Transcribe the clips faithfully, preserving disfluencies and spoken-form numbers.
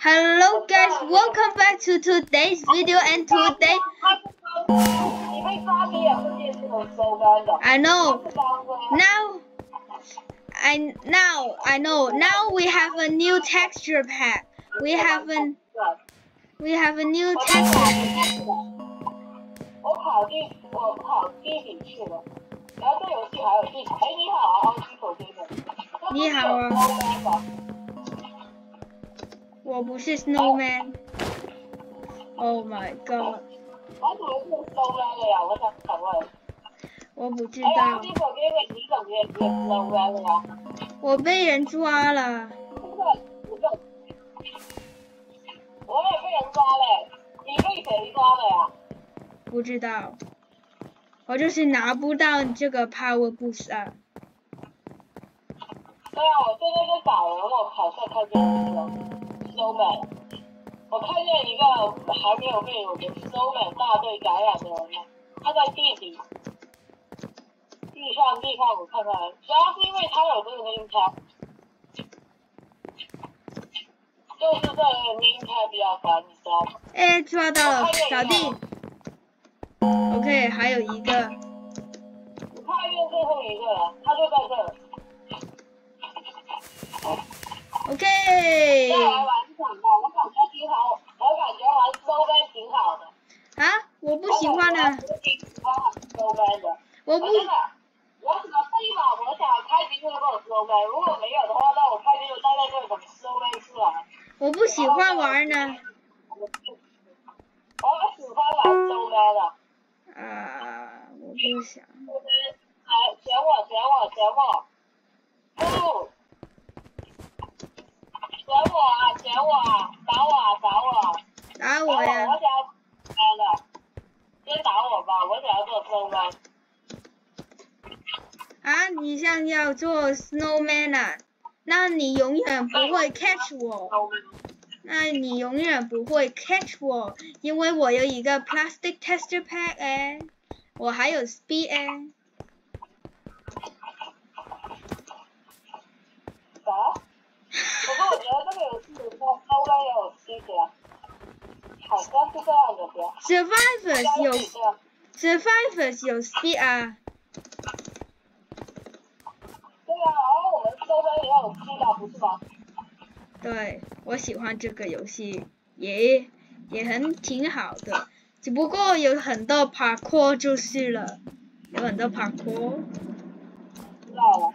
Hello guys, welcome back to today's video, and today I know now I now I know now we have a new texture pack. We have an we have a new texture pack. 我不是 Snowman。 Oh my god！ 我不知道。 我被人抓了。 不知道。 我就是拿不到这个 power boost 啊。 对啊，我现在在找人，我跑下看见你了。 Snowman， 我看见一个还没有被我们 Snowman 大队感染的人，他在地底，地上地上我看看，主要是因为他有这个 name tag， 就是这个 name tag 比较烦，你知道吗？哎，抓到了，小弟。OK， 还有一个。我看见最后一个了，他就在这儿。OK。再来吧。 我感觉挺好，我感觉玩收班挺好的。啊，我不喜欢呢。我挺喜欢玩收班的。我不。我只能最好我想开屏就能够收班，如果没有的话，那我开屏就待在这等收班出来。我不喜欢玩呢。我喜欢玩收班的。啊，我不想。哎，选我，选我，选我。不。 选我啊！选我啊！打我啊！打我！打我呀！我想要收班的，先打我吧！我想要做 snowman。啊！你想要做 snowman 啊？那你永远不会 catch 我。那你永远不会 catch 我，因为我有一个 plastic texture pack 哎，我还有 speed 哎。啥？ 不过我觉得这个游戏里面收班也有区别，好像是这样的吧。Survivors 有 Survivors 有 speed 啊。对啊，然后我们收班也有 speed 的，不是吗？对，我喜欢这个游戏，也也很挺好的，只不过有很多 parkour 就是了，有很多 parkour。知道了，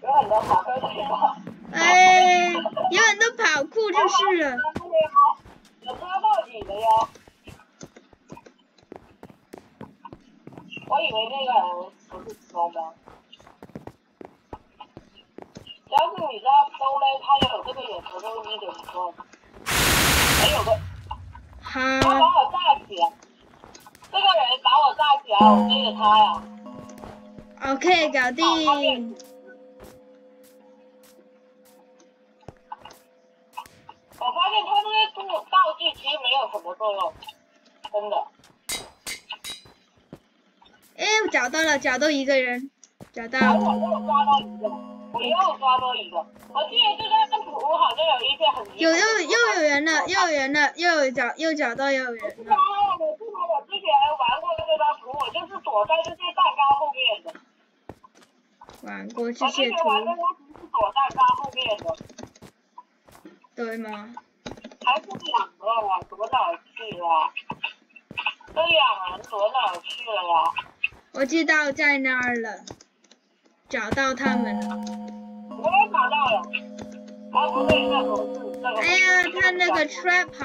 有很多 parkour 就是了。 哎，有很多跑酷就是了。我抓到你了哟！我以为那个人不是 Snowman。要是你知道 Snowman 他有这个眼球都一点不错。还有个，他把我炸起来！这个人把我炸起来，我追着他呀。OK， 搞定。 我发现他这些道具其实没有什么作用，真的。哎，我找到了，找到一个人，找到。我又抓到一个，我又抓到一个。我记得这张图好像有一些很。有又又有人了，又有人了，又有找又找到又有人了。啊！我记得我之前玩过这张图，我就是躲在这些蛋糕后面的。玩过这些图。我之前玩这张图是躲蛋糕后面的。 对吗？还是两个呀，躲哪去了？这两人躲哪去了呀？我知道在那儿了，找到他们了。我也找到了。啊，不对，那个是那个。哎呀，他那个 trap 好，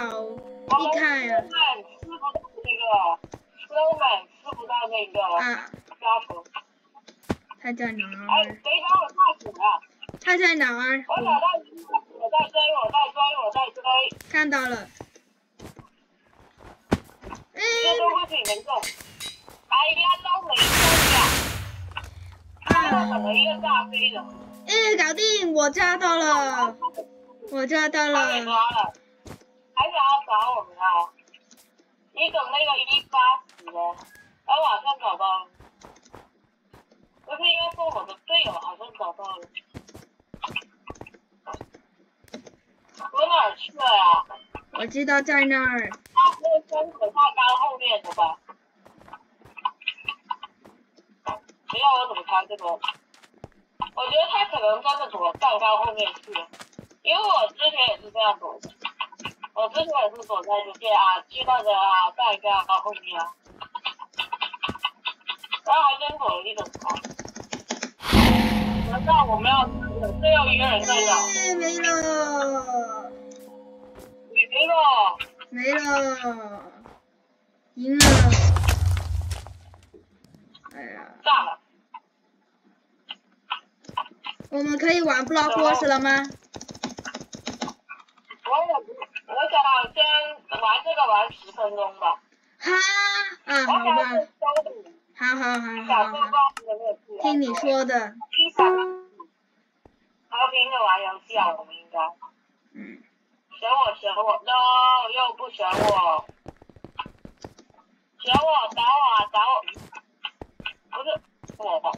你看呀。Snowman 吃不到那个 ，Snowman 吃不到那个抓头。他在哪儿？哎，谁把我炸死了？他在哪儿？我找到一个。 我在追，我在追，我在追！看到了。哎，这东西没中。哎呀，都没中呀！啊，怎么又炸飞了？哎，搞定！我抓到了，我抓到了。被抓了，还想要找我们啊？你等那个一发死了，我马上找到了。不是应该说我的队友好像找到了。我知道在那儿。他是身子太高后面的吧？你要我怎么猜这个？我觉得他可能真的躲蛋糕后面去了，因为我之前也是这样躲的。我之前也是躲在这边啊，去那个啊蛋糕后面啊，然后还真躲了一整场。 难道我们要最后一个人在这？没了，你没了，没了，赢了。哎呀，炸了！我们可以玩 Block Wars 了吗？我我想先玩这个玩十分钟吧。哈啊，好吧。 好好好好好，听你说的。和平的玩游戏啊，我们应该。嗯。选我选我 ，no 又不选我。选我打我打我，不是我。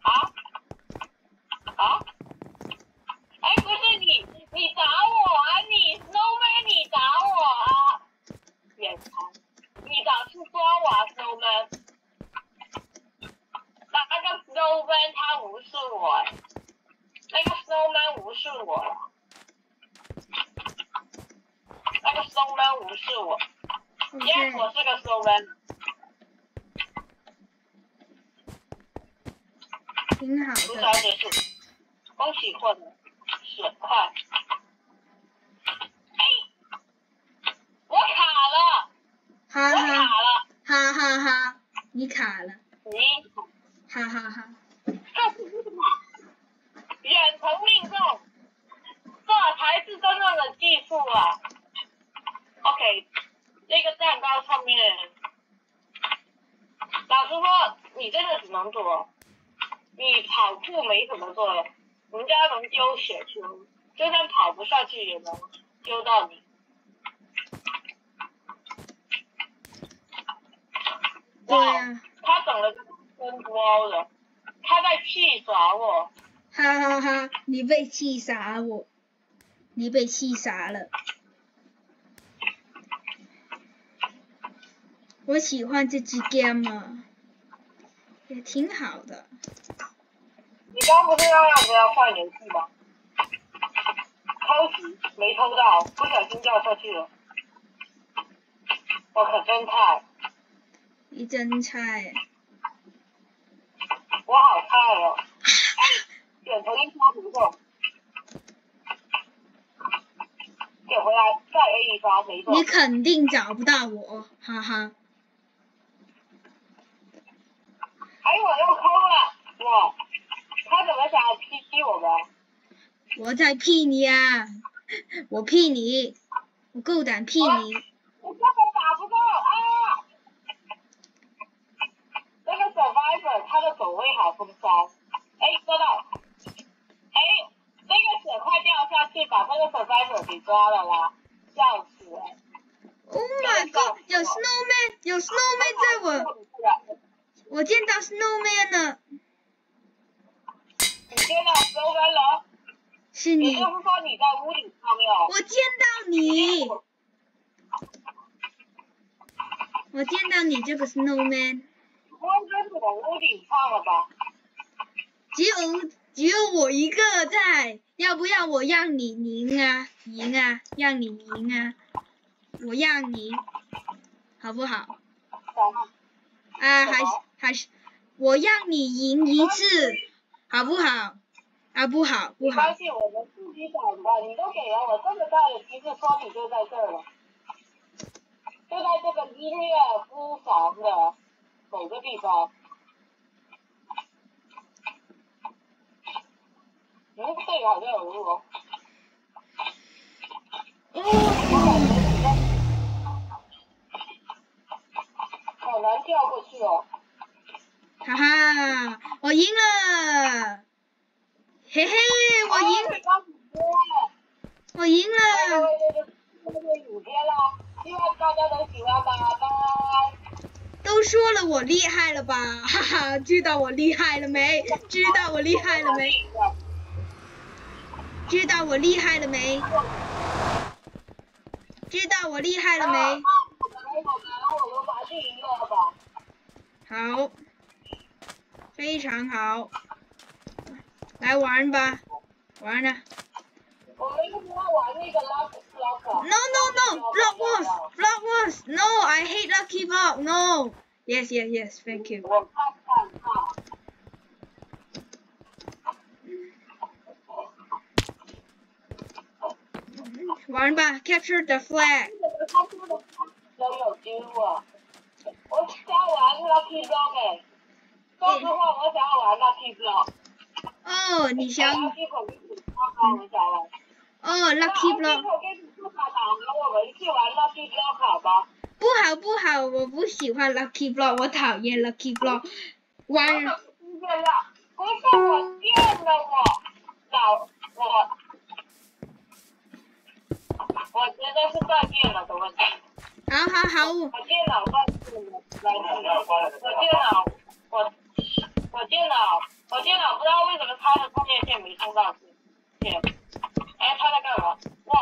啊？啊？哎，不是你，你打我啊！你 Snowman 你打我啊！眼馋，你打出抓我啊 Snowman。 那个 Snowman 他无视我，那个 Snowman 无视我了，那个 Snowman 无视我，因为我是个 Snowman。挺好的。主角结束，恭喜获得爽快。哎，我卡了，我卡了，哈哈哈，你卡了。你。 哈哈哈！这是什么？远程命中，这才是真正的技术啊 ！OK， 那个蛋糕上面，老实说，你真的只能躲，你跑步没怎么做，人家能丢雪球，就算跑不上去也能丢到你。对啊，他整了。 真高了，他在气傻我！哈哈哈，你被气傻我，你被气傻了。我喜欢这只 game， 也挺好的。你刚不是要让别人换游戏吗？偷袭没偷到，不小心掉下去了。我可真菜。你真菜。 我好菜哦！点头一发不中，点回来再 A 一发没中。你肯定找不到我，哈哈。哎，我又抠了，我，他怎么想要 P 我们？我在 P 你啊！我 P 你，我够胆 P 你。我根本打不中啊！ 那个 survivor 他的走位好风骚，哎，抓到，哎，那个血快掉下去，把那个 survivor 给抓了啦，笑死！ Oh my god， 有 snowman， 有 snowman 在我，我见到 snowman 了。你见到 snowman 了？是你。你就是说你在屋顶上面？我见到你，我见到你这个 snowman。 不会在你的屋顶上了吧？只有只有我一个在，要不要我让你赢啊？赢啊，让你赢啊！我让你，好不好？好。啊，还还是我让你赢一次，好不好？啊，不好，不好。没关系，我们自己找吧。你都给了我这么大的提示，说你就在这儿了，就在这个音乐书房的。 某个地方，嗯，这个好像有路哦。嗯，好难掉过去哦。哈哈，我赢了，嘿嘿，我赢了，我赢了。对对对，五天了，希望大家都喜欢吧，拜拜。 都说了我厉害了吧，哈哈，知道我厉害了没？知道我厉害了没？知道我厉害了没？知道我厉害了没？好，非常好，来玩吧，玩了。我们一直在玩那个 Lucky Block。No no no, Block Wars, Block Wars. No, I hate Lucky Block. No. Yes yes yes, thank you. One by capture the flag. Oh, 你想？哦 ，Lucky Block。不好不好，我不喜欢 Lucky Block， 我讨厌 Lucky Block。玩。不是我变了我，老我。我觉得是断电脑的问题。好好好，我电脑断电了，我电脑，我我电脑，我电脑不知道为什么它的充电线没充到电。哎，它在干嘛？哇！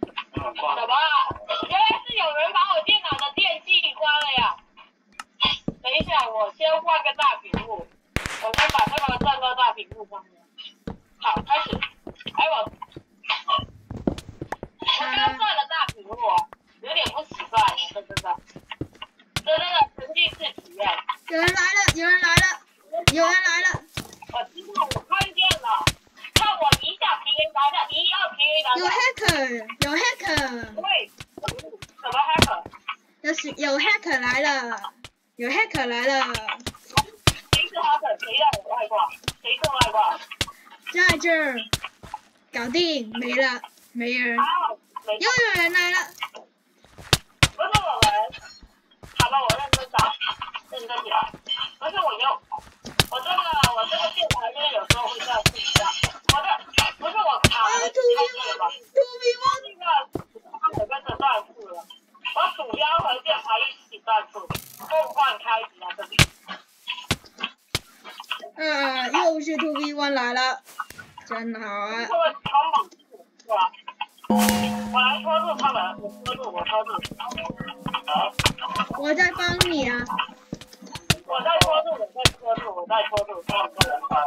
怎么？原来是有人把我电脑的电器关了呀！等一下，我先换个大屏幕，我先把这个转到大屏幕上面。好，开始。哎我。我这个算了大屏幕，有点不习惯，真的，真的，沉浸式体验。有人来了，有人来了，有人来了！我知道，我看见了，看我一下 P A 拿下，一二 P A 拿下。有 hacker， 有 hacker。对，什么 hacker？ 有是有 hacker 来了，有 hacker 来了。谁是 hacker？ 谁让我外挂？谁中外挂？在这儿，搞定，没了，没人。又有人来了！不是我们，好吧，我认真找，认真点。不是我用，我这个我这个键盘就是有时候会这样一下。我这不是我卡了，这个它整个是断处了，我鼠标和键盘一起断处，梦幻开局啊！这里。啊，又是 two v one 来了，真好啊！我来拖住他们，我拖住，我拖住。我在帮你啊！我在拖住，我在拖住，我在拖住，他们不能放了。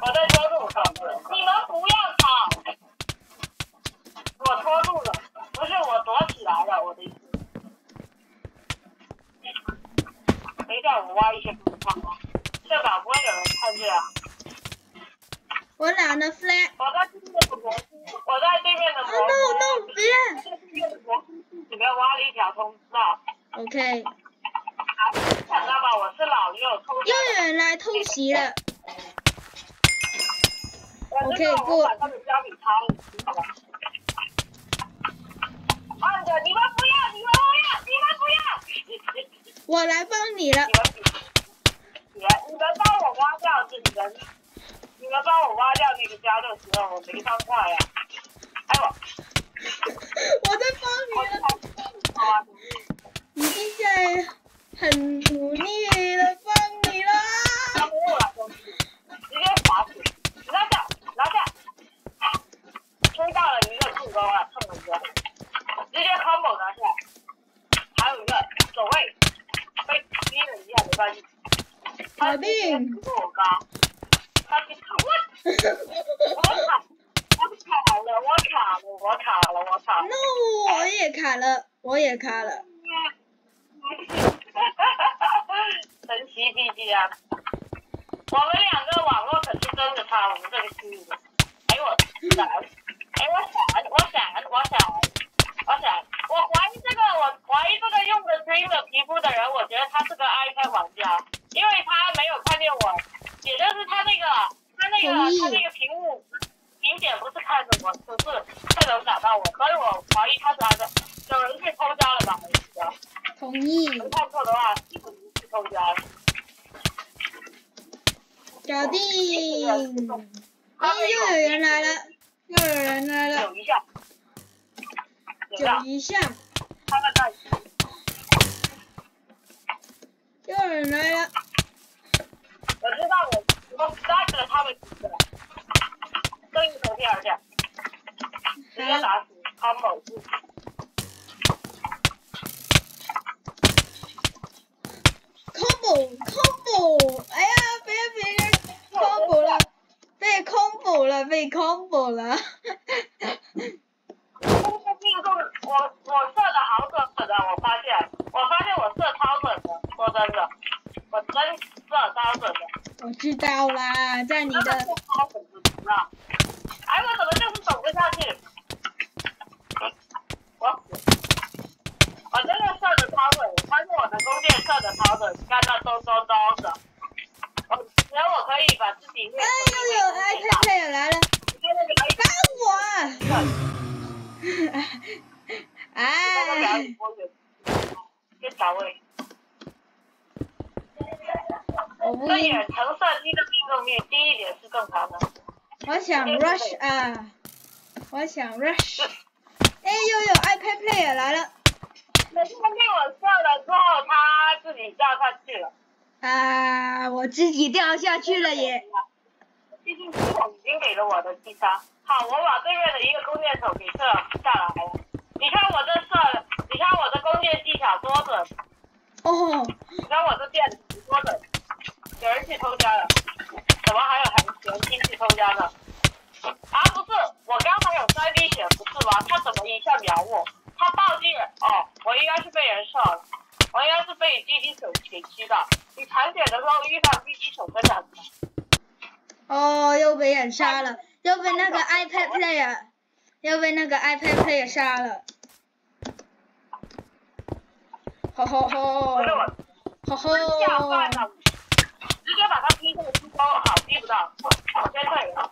我在拖住，他们不能。你们不要吵！我拖住了，不是我躲起来了，我的意思。等一下，我挖一些布放啊，确保不会有人看见啊。我懒得 flag。我在对面的蘑菇，我在对面的蘑菇。No no， 别！对面的蘑菇里面挖了一条通道。OK。想到吧，我是老六，偷。又有人来偷袭了。OK， 过。按着，你们不要，你们不要，你们不要。我来帮你了。你们，你们帮我挖掉这个人。你们帮我挖掉那个家就行了，我没伤坏呀。哎呦！我在帮你了。你现在很努力的帮你了。拿不住了，直接滑死！拿下，拿下！收到了一个助攻啊，碰了一个，直接 combo 拿下。还有一个走位，被逼了一下没关系。搞定。不够高。我卡，我卡，我卡了，我卡了，我卡了，我卡了。No， 我也卡了，我也卡了。神奇 B G 啊！我们两个网络可是真的差，我们这个虚拟的。哎我闪！哎我闪！我闪！我闪！我闪！我怀疑这个，我怀疑这个用的 Dream 的皮肤的人，我觉得他是个 iPad 玩家，因为他没有看见我。也就是他那个，他那个，他那个屏幕明显不是看着我，不是不能打到我，所以我怀疑他是哪个有人去偷家了吧？我觉得。同意。没看错的话，是不是去偷家了？搞定！哎，又有人来了，又有人来了。九一下。九一下。他们在。又有人来了。我知道我我杀死了他们几个，正义从天而降，直接打死。ammo. Combo combo， 哎呀，被被人 combo 了，被 combo 了，被 combo 了。我我射的好准的，我发现，我发现我射超准的，说真的，我真射超准的。我知道啦，在你的。真的是超准的，哎，我怎么就是走不下去？我我真的射的超准，我发现我的弓箭射的超准，干到咚咚咚的。我只要我可以把自己。哎呦呦！哎，太太也来了，打我！哎，我不。这远程射击的命中率低一点是正常的。我想 rush 啊，我想 rush。哎呦呦 ，iPad Player 来了。可是他被我射了之后，他自己掉下去了。啊，我自己掉下去了也。毕竟系统已经给了我的击杀。好，我把对面的一个弓箭手给射下来了。你看我这射，你看我的弓箭技巧多准！哦，你看我这箭多准！有人去偷家了，怎么还有还有人进去偷家呢？啊，不是，我刚才有塞鼻血，不是吧？他怎么一下秒我？他暴击人哦，我应该是被人射了，我应该是被狙击手给击的。你残血的时候遇到狙击手真的很难。哦，又被人杀了，又被那个 iPad Player， 又被那个 iPad Player 杀了。吼吼吼！吼吼！下饭了，直接把他逼到出包啊！逼不到，我先退了。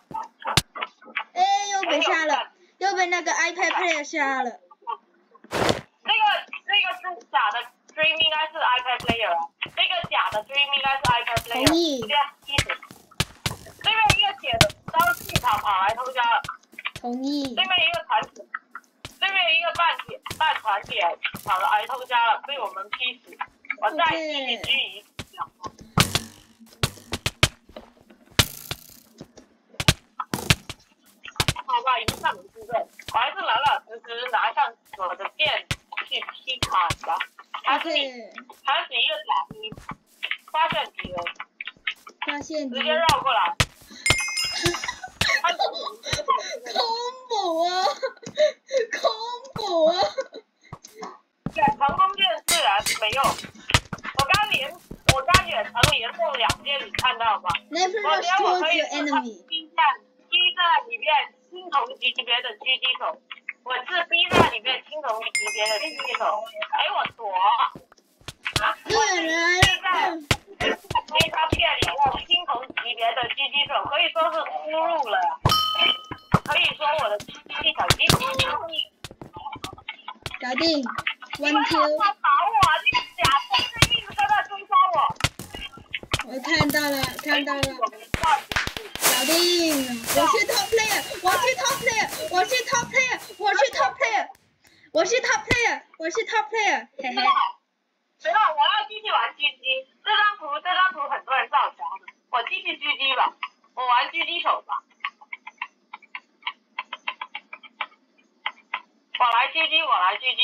哎，又被杀了，又被那个 iPad Player 杀了。那个那个是假的 Dream 应该是 iPad Player 啊，那个假的 Dream 应该是 iPad Player。同意。那边一个铁的当气场跑来偷家了。同意。那边一个残血。对面一个半铁半团铁跑了挨偷家了，被我们劈死。我再一点狙一秒。好吧，一上没出阵，我还是来了，直直拿上我的剑去劈砍吧。还是还是一个打一，发现敌人，发现敌人，直接绕过来。combo 啊 ，combo 啊！远程弓箭自然没用，我刚连我刚远程连中两箭，你看到吧？我觉得我可以逼在逼在里面青铜级别的狙击手，我是逼在里面青铜级别的狙击手。哎，我躲！又有人在。可以他骗你，我青铜级别的狙击手可以说是输入了，可以说我的狙击手已经输入。搞定 ，one two。他打我，那个假的，一直在那追杀我。我看到了，看到了。搞定，我是 top player， 我是 top player， 我是 top player， 我是 top player， 我是 top player， 我是 top player， 嘿嘿。没了，我要继续玩狙击。这张图，这张图很多人造假的。我继续狙击吧，我玩狙击手吧。我来狙击，我来狙击。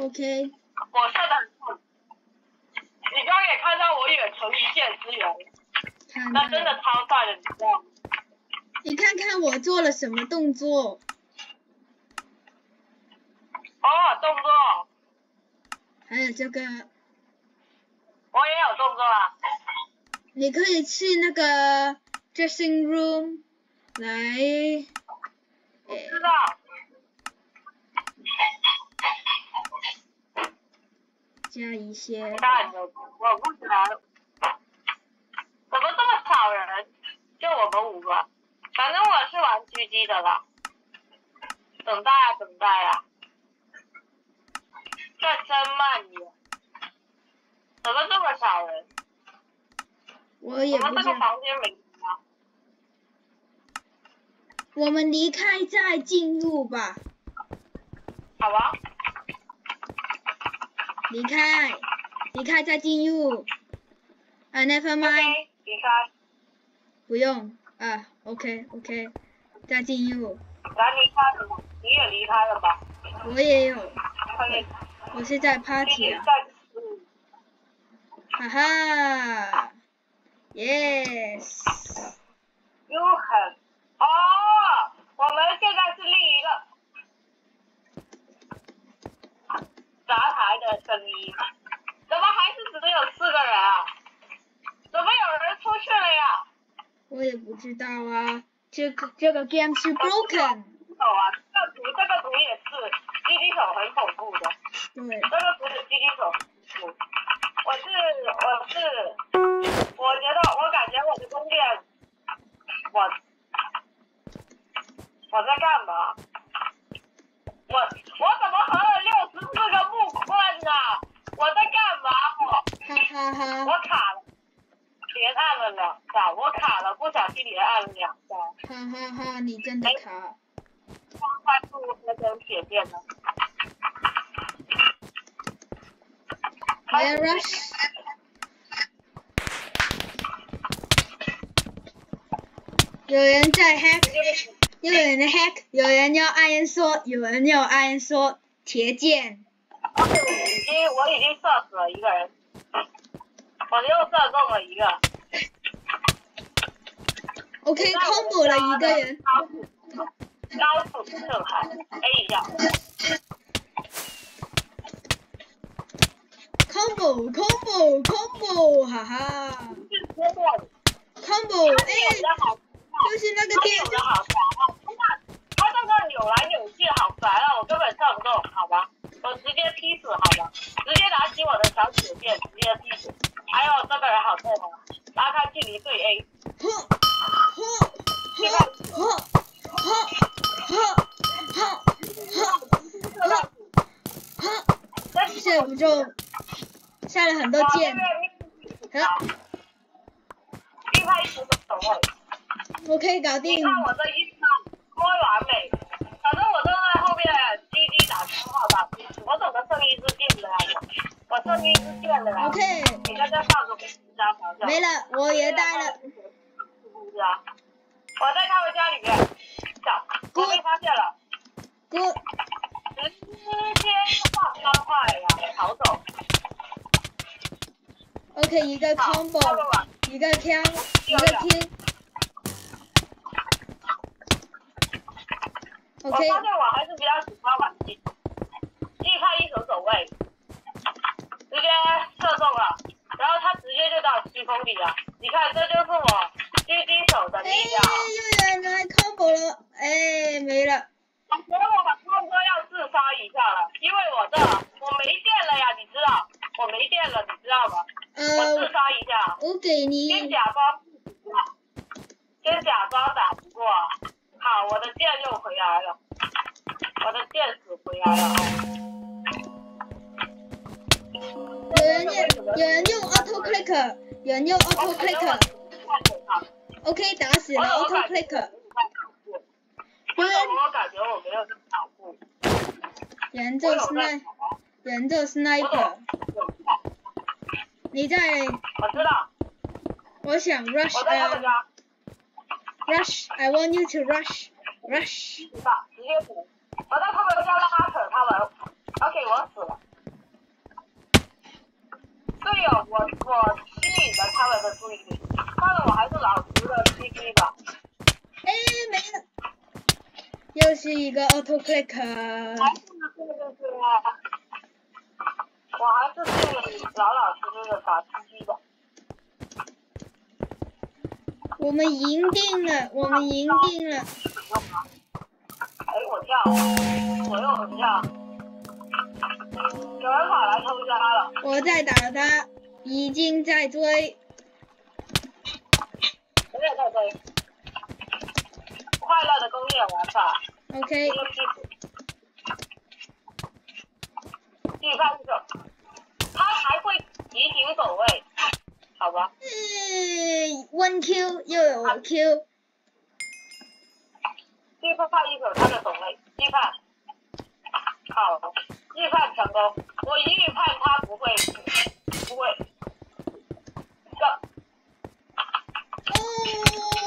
OK。我射的很准。你刚也看到我远程一箭支援，那真的超帅的，你知道吗？你看看我做了什么动作？哦，动作。还有这个。我也有动作啊！你可以去那个 dressing room 来。我知道。加一些。我不知道。怎么这么少人？就我们五个。反正我是玩狙击的了。等待啊，等待啊！这真慢呀！怎么这么少人？我也不知道。我们这个房间没人啊。我们离开再进入吧。好吧。离开，离开再进入。啊 ，never mind。离开。不用啊 ，OK OK， 再进入。咱离开了吗？你也离开了吧？我也有，我是在 party 啊。哈哈 ，yes。又很哦，我们现在是另一个杂牌的声音，怎么还是只有四个人啊？怎么有人出去了呀？我也不知道啊，这个这个 game 是 broken。哦啊，这个图这个图也是狙击手很恐怖的。对。这个图是狙击手很恐怖。我是我是，我觉得我感觉我的攻略，我我在干嘛？我我怎么合了六十四个木棍呢？我在干嘛？我我卡了，连按了两下，我卡了，不小心连按了两下。哈哈哈，你真的卡。光关注那根铁链呢？Fire rush.有人在 hack， 有人 hack， 有人要 iron sword， 有人要 iron sword， 铁剑。我已经我已经射死了一个人，我又射中了一个。OK， combo 了一个人。高速震撼 ，A 一下。combo combo combo 哈哈 combo 哎，就是那个电，他这个扭来扭去好烦啊，我根本上不动，好吧，我直接劈死，好吧，直接拿起我的小铁剑，直接劈死。哎呦，这个人好痛啊！拉开距离对 A。吼吼吼吼吼吼吼！射不中。下了很多剑，好，一拍十的走位，我可以搞定。你看我这一上多完美，反正我都在后面狙击打称号吧，我怎么剩一支箭了呀？我剩一支箭了呀。OK。你在这放个家条件。没了，我也带了。我在他们家里面，找，我被发现了。Good。直接放三块呀，逃走。OK， 一个 combo， 一个枪，一个听。OK。我发现我还是比较喜欢玩技，一拍一手走位，直接射中了，然后他直接就到虚空里了。你看，这就是我狙击手的力量。哎，又有人来 combo 了，哎，没了。我觉得我差不多要自杀一下了，因为我这我没电了呀，你知道，我没电了，你知道吗？呃，我自杀一下。我给你。先假装，先假装打不过。好，我的剑又回来了，我的剑死回来了。有人用，有人用 auto clicker， 有人用 auto clicker。OK， 打死了 auto clicker。因为我感觉我没有这么跑步。人这 sniper， 人这 sniper。你在？我知道。我想 rush。我在他们家。Rush, I want you to rush, rush。知道，直接死。我在他们家拉扯他们。OK， 我死了。对呀，我我吸引了他们的注意力，看来我还是老实的 P P 吧。哎，没了。又是一个 auto clicker。还是这个是啊，我还是对老老实实的打狙击的。我们赢定了，我们赢定了。哎，我跳，我又很跳。有人跑来偷家了。我在打他，已经在追。我也在追。快乐的攻略玩法。OK。一个屁股，第三个，他还会急行走位，好吧？嗯 ，one Q 又有 Q。第三一手他的走位，预判，好，预判成功。我一预判他不会，不会。这。哦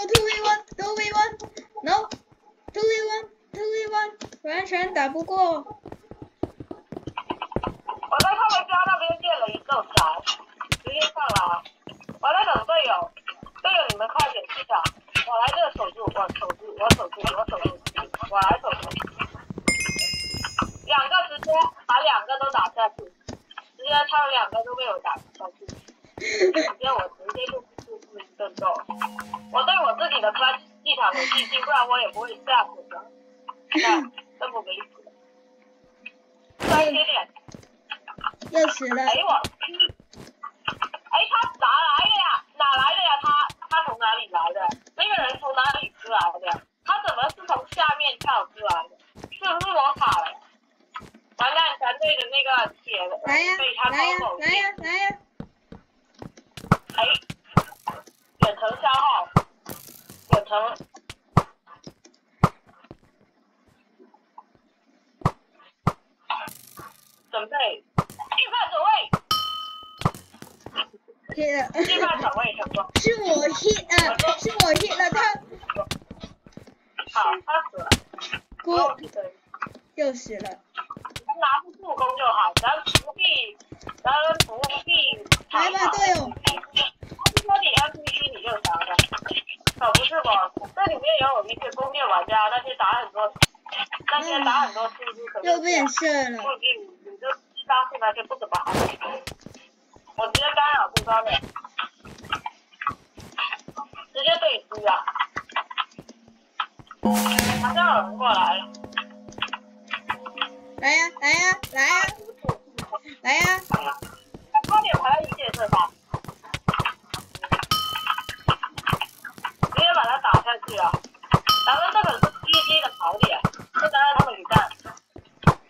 ，two v one，two v one。No，two v one，two v one，完全打不过。队友，队友你们快点去找，我来这守住，我守住，我守住，我守住，我来守住。两个直接把两个都打下去，直接他们两个都被我打下去，直接我直接就就是一顿揍。我对我自己的clutch技巧有信心，不然我也不会下苦的。那这么没意思。快一点。又死了。哎我。哎，他哪来的呀？哪来的呀？他他从哪里来的？那个人从哪里出来的？他怎么是从下面跳出来的？是不是我卡了？完蛋，咱队的那个铁的被他搞走。来呀来呀来呀！哎，远程消耗，远程。准备，预判走位。天，这把走位成功，是我 hit 的，是我 hit 的他。好，他死了。我又死了。拿住助攻就好，咱不必，咱不必。来吧，队友。说你 M V P 你就强了，可不是吗？这里面有我们一些攻略玩家，那些打很多，那些打很多输出，可又变色了。不一定，你就杀死那些不怎么好。我直接干扰对方的，直接对狙啊！好像有人过来了，来呀来呀来呀来呀！快点回来一起对吧？直接把他打下去啊！咱们这个是低级的槽点，不能让他们给干。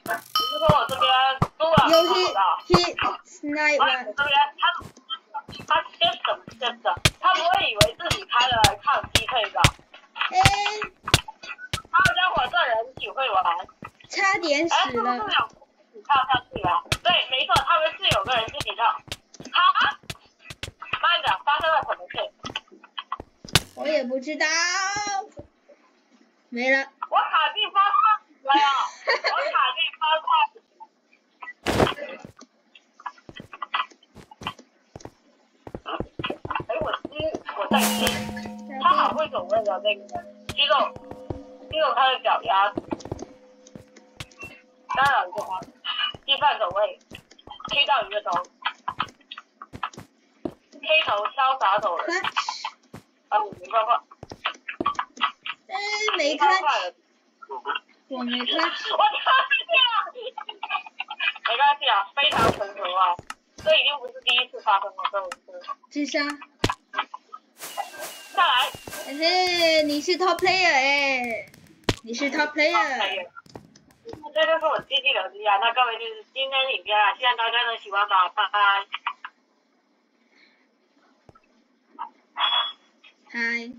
只是说我这边输了，我打不到。哎，这边他他接着接着，他不会以为自己开了抗击退吧？哎，好家伙，这人挺会玩，差点死了。哎，他们是有自己跳上去啊？对，没错，他们是有个人自己跳。他、啊，慢着，发生了什么事？我也不知道，没了。我卡进方块了呀！我卡进方块。哎，我接，我在接，他好会走位的那个人，击中，击中他的脚丫子，干扰一个他，预判走位 ，K 到一个头 ，K 头潇洒走人，啊，五零块块，哎，没看，我没看，我操，没关系啊，非常成熟啊。这已经不是第一次发生了，这种事。智商。下来。哎，你是 top player 哎，你是 top player。这就是我最近的事啊，那各位就是今天的影片啊，希望大家能喜欢吧，拜拜。嗨。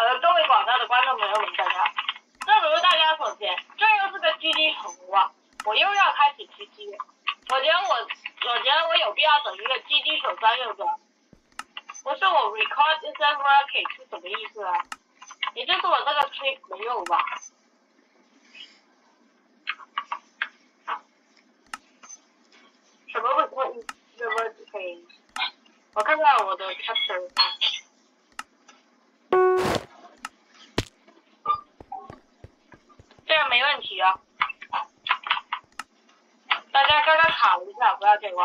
好的，各位广大的观众朋友们，大家，正如大家所见，这又是个狙击宠物啊！我又要开始狙击，我觉得我，我觉得我有必要整一个狙击手专用者。不是我 record is a rocket 是什么意思啊？也就是我这个 trick 没用吧？什么问问什么可以？我看看我的 capture。这样没问题啊！大家刚刚卡了一下，不要这块。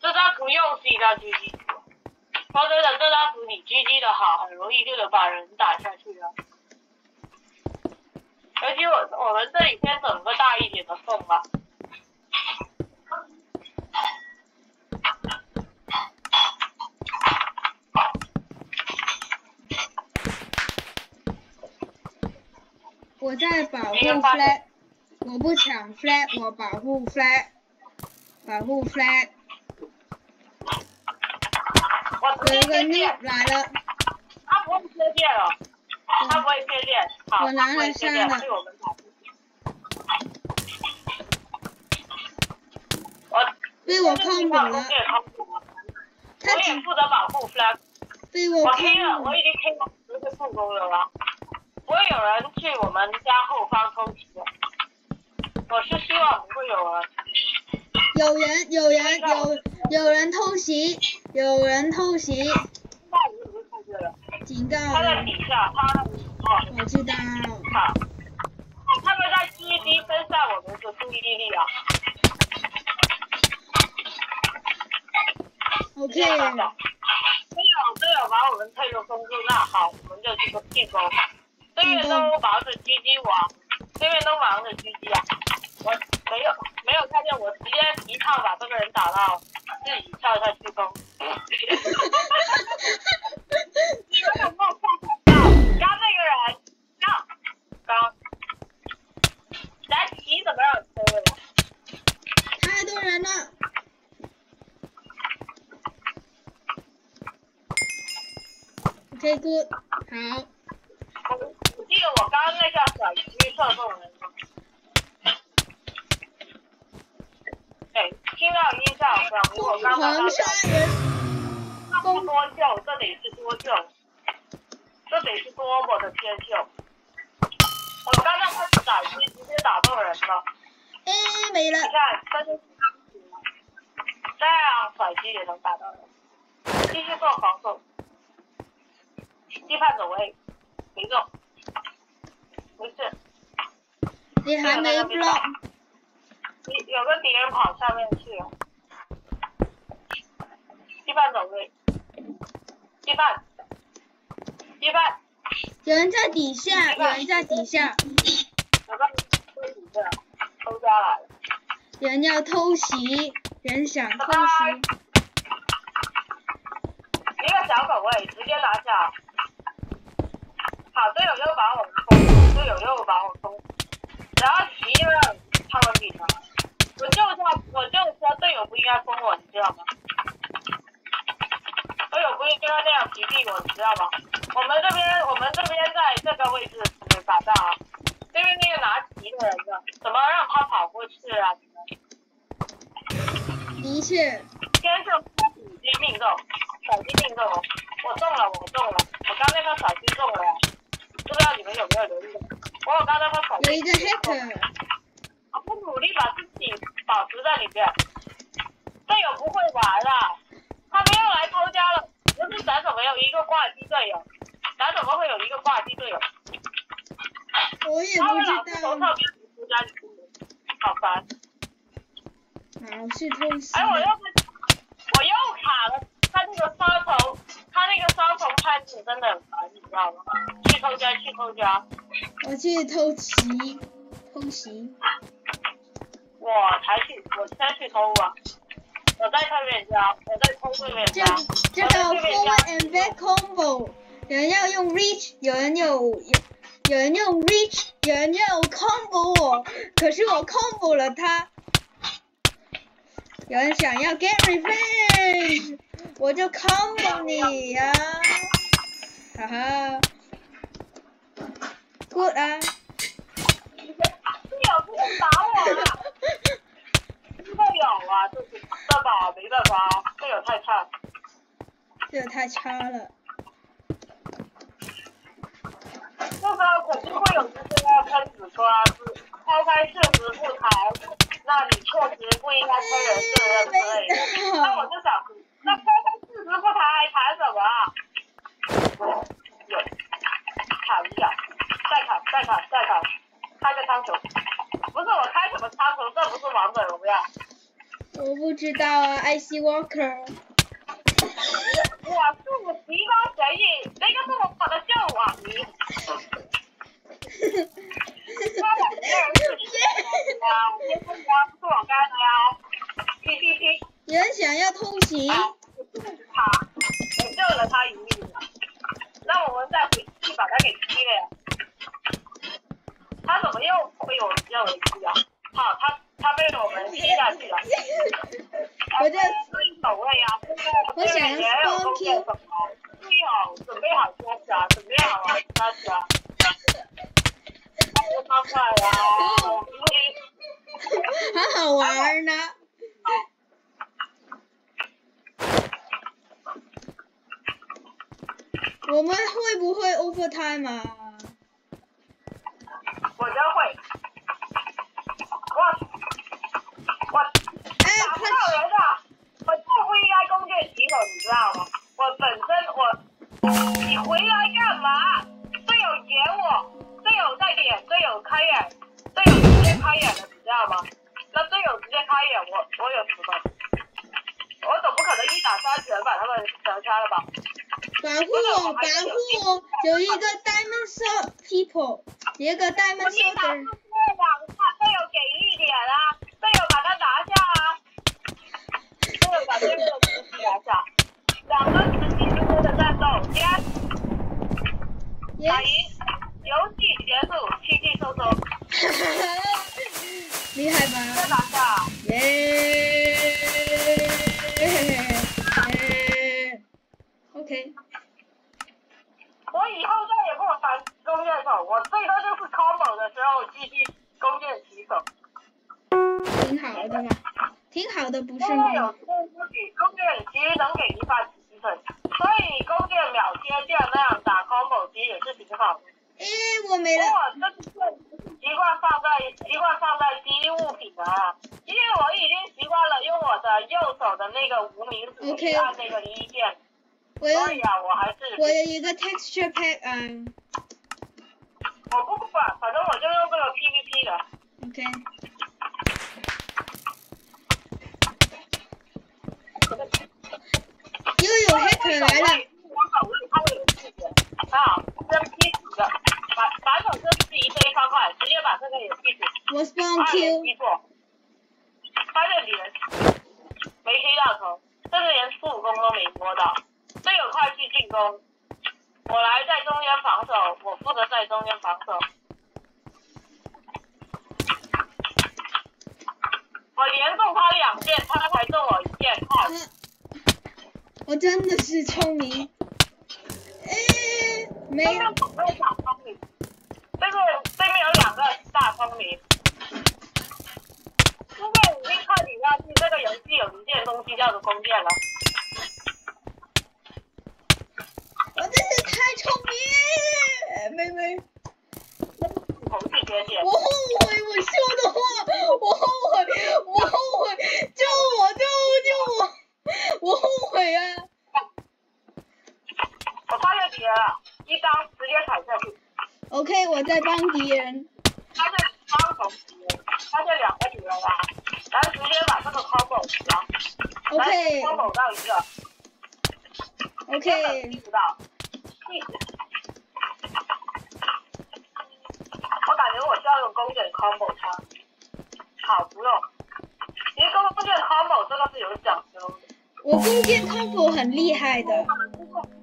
这张图又是一张狙击图，说真的，这张图你狙击的好，很容易就能把人打下去的。尤其我我们这里先整个大一点的缝吧。我在保护 flag， 我不抢 flag， 我保护 flag， 保护 flag。有一个 noob 来了。他不会贴电了，他不会贴电。我拿了三了。被我控制了。他只负责保护 flag。被我控制了。我已经 K 了十个是复工了吗？不会有人去我们家后方偷袭。我是希望不会有人。有人，有人，有有人偷袭，有人偷袭。那我已经看见了。警告。他在底下，他在底下。我知道。好。他们在一一分散我们的注意力啊。OK。队友，队友把我们退入封住，那好，我们就去进攻。队员都忙着狙击我，队员都忙着狙击啊！我没有没有看见，我直接一套把这个人打到，自己跳下去攻。你们有没有看到？刚那个人，刚刚，咱皮怎么让推了？太多人了。OK good， 好。我记得我刚刚那下小鱼射中人了。对，听到音效，小鱼我刚刚那下。那是多秀，这得是多秀，这得是多么的偏秀！我刚刚开始打鱼，直接打中人了。哎，没了。你看，但是这样甩狙也能打到人，继续做防守。批判走位，没中，不是，你还没 block， 你有个敌人跑下面去了，批判走位，批判，批判，有人在底下，有人在底下，有个在底下，偷家来了，人要偷袭，人想偷袭，一个小走位，直接拿下。好，队友又把我们封，队友又把我封，然后皮又让他们比了。我就说，我就说队友不应该封我，你知道吗？队友不应该那样屏蔽我，你知道吗？我们这边，我们这边在这个位置没打到，对面那个拿皮的人的，怎么让他跑过去啊？的确，先是狙击命中，小击命中，我中了，我中了，我刚那个小击中了。不知道你们有没有留意到，我刚才他有一个 hacker， 我努力把自己保持在里面。队友不会玩了，他们又来偷家了。不是咱怎么有一个挂机队友？咱怎么会有一个挂机队友？我也不知道。好烦。老是偷袭。哎，我又我又卡了，他那个双头，他那个双头拍子真的很烦，你知道吗？去偷家，去偷家！我去偷袭，偷袭！我才去，我先去偷啊！我在对面家，我在偷对面家。这这个 forward and back combo， 有人要用 reach， 有人有有人用 reach， 有人要 combo 我，可是我 combo 了他。有人想要 get revenge， 我就 combo 你呀、啊！哈哈。good 啊！队友不能打我了，不得了啊！这是办法，没办法，队友太差，队友太差了。这个肯定会有一些要开始说，抛开事实不谈，那你确实不应该推人之类的。那我就想，那抛开事实不谈，还谈什么？有，卡一下。再砍，再砍，再砍！开个苍穹，不是我开什么苍穹，这不是王者荣耀。我不知道啊 ，I C Walker。我是我极高神域，那个是我跑的救网迷。他们没人是你的呀，我先不说，不是我干的呀。嘿嘿嘿。有人想要偷袭。好，我救了他一命了，那我们再回去把他给踢了呀。他怎么又被我们叫回去啊？好，他他被我们踢下去了。我这对手位啊，我想要双 Q。队友准备好抓起啊，准备好啊，抓起啊！我抓快了，还好玩呢。我们会不会 overtime 啊？我觉得会。我我打不到人啊！我就不应该弓箭骑手，你知道吗？我本身我，你回来干嘛？队友捡我，队友在点，队友开眼，队友直接开眼了，你知道吗？那队友直接开眼，我我有什么？我总不可能一打三全把他们全杀了吧？ 保护我！保护我！有一个 diamond sword people， 一个 diamond sword。队友给一点啊！队友把他拿下啊！队友把这个直击拿下，两个直击之间的战斗 ，yes， 打赢，游戏结束，轻轻松松。厉害吧？再拿下，耶！ OK， 我以后再也不玩弓箭手，我最多就是 combo 的时候继续弓箭骑手。挺好的嘛，挺好的不是吗？因为有些东西弓箭其实能给一发击腿，所以你弓箭秒接这样那样打 combo 其实也是挺好的。哎，我没了。我这是习惯放在习惯放在第一物品的啊，因为我已经习惯了用我的右手的那个无名指去按那个一键。 我有，我有一个 texture pack 啊。我不管，反正我就用这个 P V P 的。OK。又有黑腿来了。啊，真劈死的！反反手这是一飞方块，直接把这个也劈死。我 spawn Q。发现敌人，没 K 到头，这个连十五攻都没摸到。 队友快去进攻，我来在中间防守，我负责在中间防守。我连中他两箭，他才中我一箭。啊、我真的是聪明。诶，没有。对面有两个大聪明，对面对面有两个大聪明。因为已经看你要去这个游戏有一件东西叫做弓箭了。 我真是太聪明，妹妹。我后悔我说的话，我后悔，我后悔，救我，救我，救我，我后悔啊！我发现敌人了，一刀直接砍下去。OK， 我在帮敌人。他在帮手敌人，他在两个敌人了，咱直接把这个 combo 了。OK。combo 到一个。 OK， 不知道，我感觉我需要用弓箭 combo 它，好不用，因为弓箭 combo 这个是有讲究的。我弓箭 combo 很厉害的。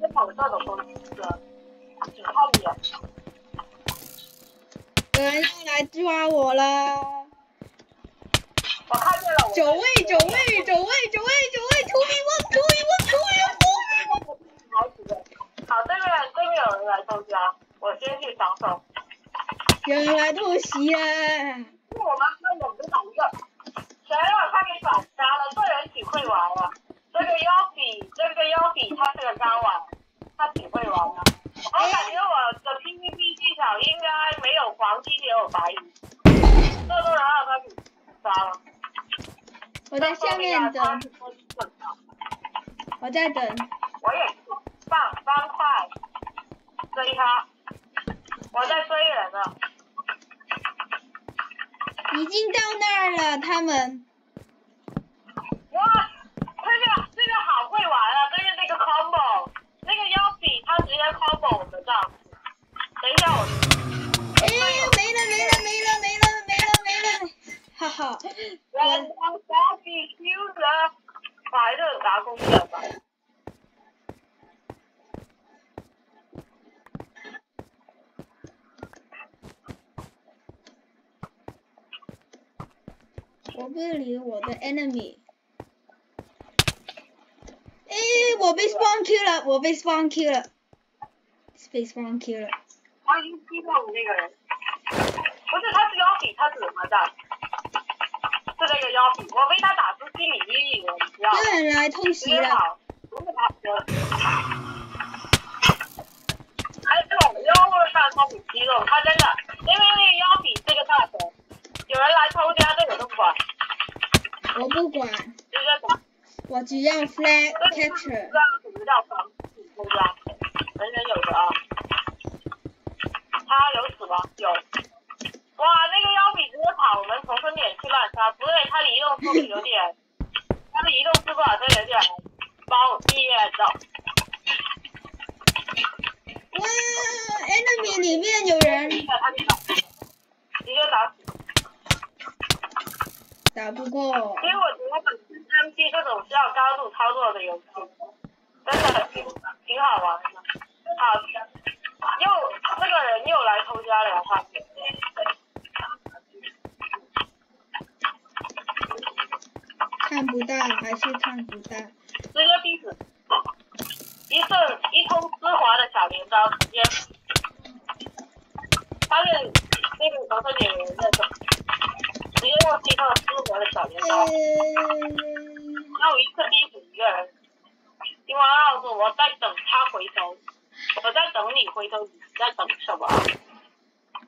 我跑这种攻击的，挺靠谱的。有人要来抓我了。我看见了。走位，走位，走位，走位，走位 ，two v one， two v one， two v one。 好几个，好，对面对面有人来偷袭啊！我先去防守。有人来偷袭啊！我们根本就打不到，谁让他给反杀了？这人挺会玩啊！这个妖比，这个妖比，他是个渣玩，他挺会玩的、啊。我感觉我的 P V P 技巧应该没有黄金也有白银，这都能让他给杀了。我在下面等。我在等。我也。 放方块，追他！我在追人了，已经到那儿了，他们。哇，这个这个好会玩啊！这个那个 combo， 那个妖比他直接 combo 我们这样子。等一下我。哎，没了没了没了没了没了没了！哈哈。我当小比 Q 了，白的拿弓箭吧。 我不理我的 enemy。哎，我被 spawn kill 了，我被 spawn kill 了，被 spawn kill 了。我已经击中那个人，不是，他是妖比，他怎么的？是那个妖比，我被他打出心理阴影了，你知道吗？有人来偷袭了。看他补肌肉，他真的，因为那个腰比这个大头，有人来偷家这我都管，我不管，我只让 flag capture， 只知道防偷家，人人有的啊，他有死吗？有，哇，那个腰比直接跑，我们从分点去乱杀，不对，他离移动速度有点，他的移动速度好像有点包夜走。 哇 ，enemy 里面有人，打不过。因为我觉得本身单机这种需要高度操作的游戏，真的挺挺好玩的。好，又那个人又来偷家了哈。看不到，还是看不到。直接逼死。 一阵一通丝滑的小镰刀，直接发现那个头上有人那种，直接用一套丝滑的小镰刀，然后一次逼死一个人。金毛老师，我在等他回头，我在等你回头，你在等什么？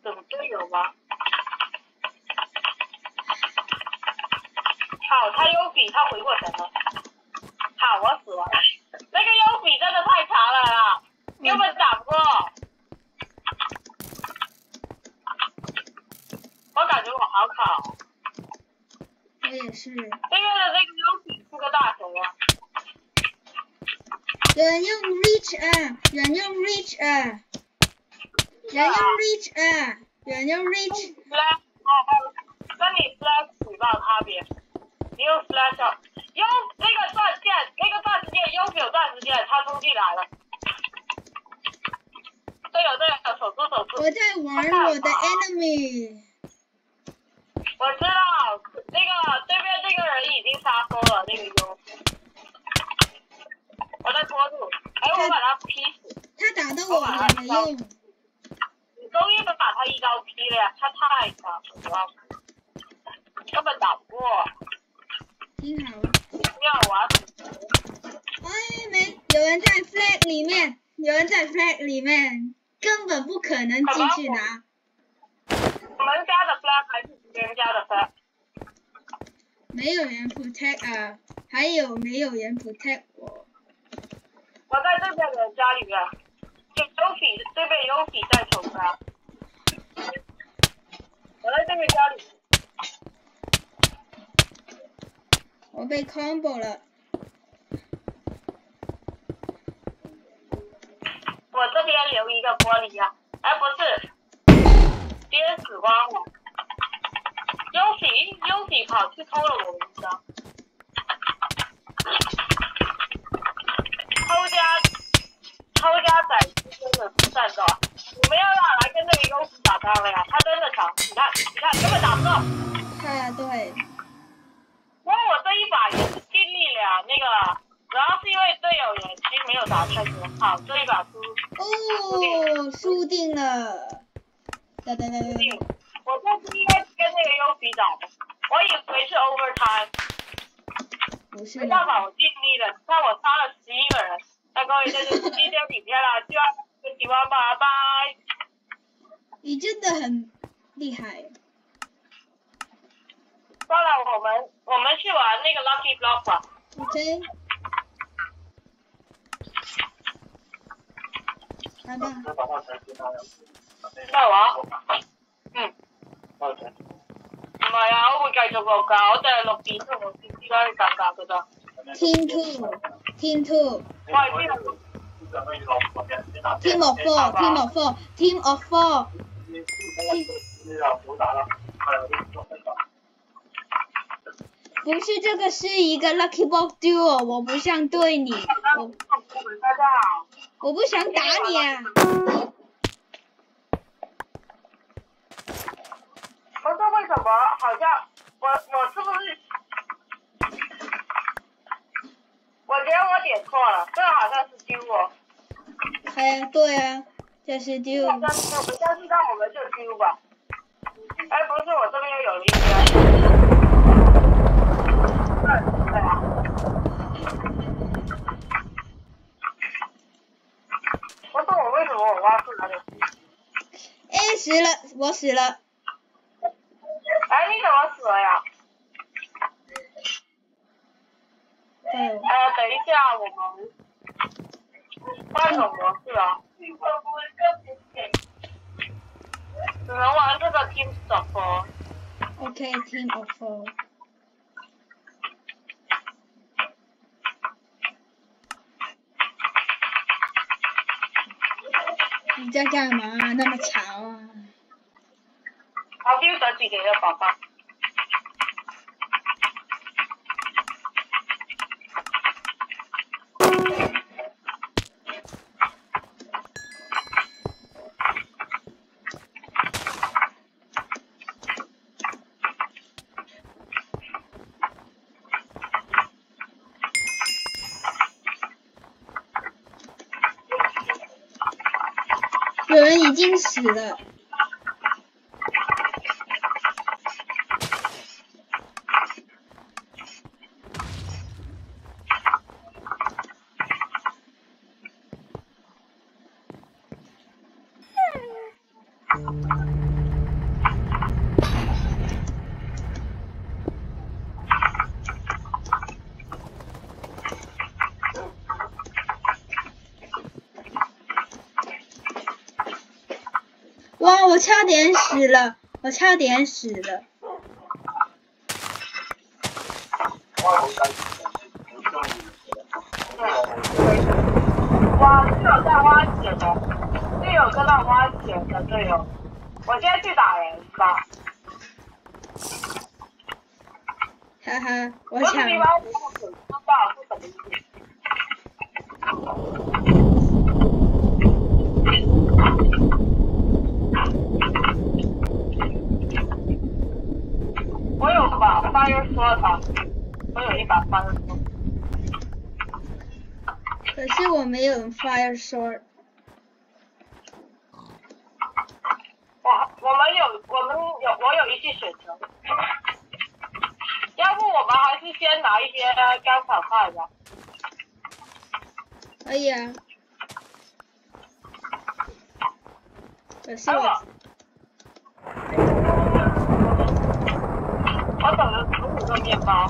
等队友吗？好，他又比他回过神了。好，我死了。 那个优比真的太强了啦，根本打不过。我感觉我好卡。我也是。对面的那个优比是个大神啊。人用 reach 啊，人用 reach 啊，人用 reach 啊，人用 reach。slash 哦哦，那你 slash 举报他别，你用 slash。 优那个钻剑，那个钻石剑，优比有钻石剑，他冲进来了。队友队友，守住守住。我在玩我的 enemy。我知道，那个对面那个人已经杀疯了，那个优。我在拖住，哎，我把他劈死。他打到我了，没用。你终于能把他一刀劈了呀！他太强了，根本打不过。挺好。 哎，没，有人在 flag 里面，有人在 flag 里面，根本不可能进去拿。我们家的 flag 还是别人家的 flag？ 没有人 protect 啊，还有没有人 protect 我？我在这边的家里面，就 Yuffie 这边 Yuffie 在守家。我在这边家里。 我被 combo 了，我这边留一个玻璃呀、啊，哎不是，别人死光了。优比优比跑去偷了我们家，偷家偷家仔真的是战斗，我们要哪来跟这个优比打仗了呀？他真的强，你看你看根本打不到。啊对。 不过我这一把也是尽力了，那个主要是因为队友人机没有打太多，好这一把输哦，输定了。对对对对，我这是应该跟那个 U 比打的，我以为是 overtime。不是。那把我尽力了，那我杀了十一个人。那各位这就是今天影片了，希望你们喜欢吧，拜拜。你真的很厉害。 算了，我们我们去玩那个 Lucky Block 吧。OK。好的。咩話？嗯。唔係啊，我會繼續落㗎，我哋落點同我先知啦，夾夾㗎咋。Team two, Team two。我係邊個 ？Team of four, Team of four, Team of four。你又唔好打啦，係。 不是这个是一个 Lucky Block Duo， 我不想对你，我我不想打你啊！不知道为什么，好像我我是不是？我觉得我点错了，这好像是 Duo。哎，对啊，这是 Duo。我们下次让我们就 Duo 吧。哎，不是，我这边有一个。 我懂我为什么我挖出来的。死了。哎，你怎么死了呀？哎呦。呃，等一下，我们换种模式啊。只能玩这个 Team of Four。OK, Team of Four。你在干嘛？那么吵啊！我丢手机给了宝宝。有人已经死了。哇！我差点死了，我差点死了。哇！队友在挖井的，队友在那挖井的队友，我现在去打人吧。哈哈，我抢。不是你把我不知道是什么意思。我有一把fire sword，我有一把fire sword。可是我没有fire sword。我我们有我们有我有一具水球。要不我们还是先拿一些干草块吧。可以啊。可是我。啊我找了十五个面包，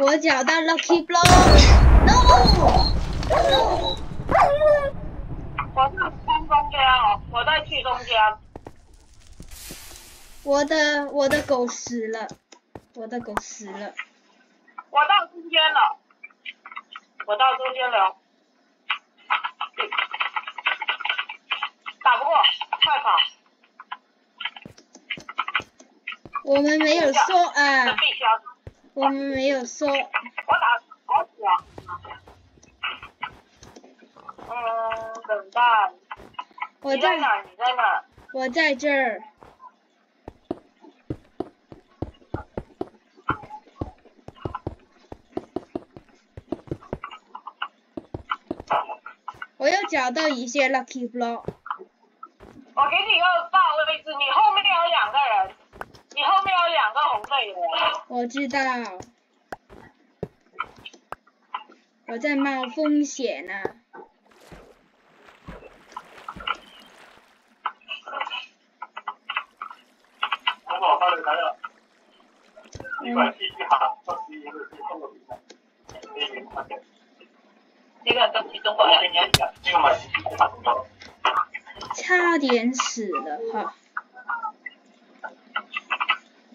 我找到 Lucky Block，No， 我在空中间哦，我在去中间。我的我的狗死了，我的狗死了。我到中间了，我到中间了，打不过，快跑！我们没有收啊！我们没有收。我打好死啊！嗯，等待。我在哪？你在哪？我在这儿。我又找到一些 lucky block。我给你个大位置，你后面有两个人。你后面有两个红队友。我知道，我在冒风险啊！差点死了哈！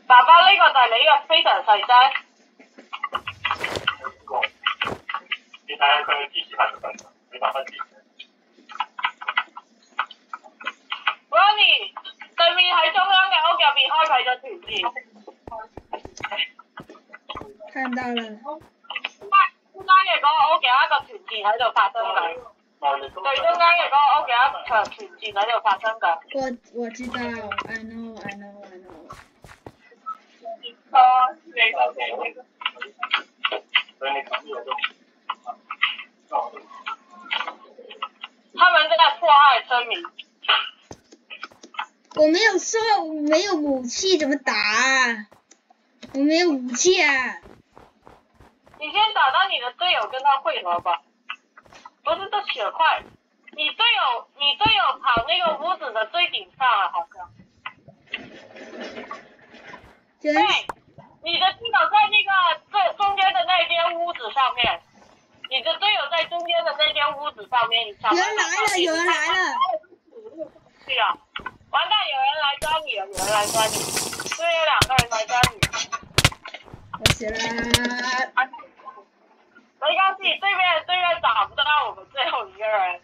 爸爸，呢個就係你嘅非常細啫。你睇下佢支持下佢，你爸爸支持。Ronnie， 對面喺中央嘅屋入邊開啟咗電視。看到了。中間嘅嗰個屋有一個團戰喺度發生緊。對，中間嘅嗰個屋有一場團戰喺度發生緊。我我知道 ，I know， I know， I know。他们正在迫害村民。我没有说我没有武器怎么打啊？我没有武器啊！你先打到你的队友跟他会合吧。不是这血块，你队友，你队友跑那个屋子的最顶上了，好像。对，你的队友在那个最中间的那间屋子上面，你的队友在中间的那间屋子上面。你上有人来了，有人来了。对呀，完蛋，有人来抓你了，有人来抓你，对，有两个人来抓你。我起来。啊 没关系，对面对面找不到我们最后一个人，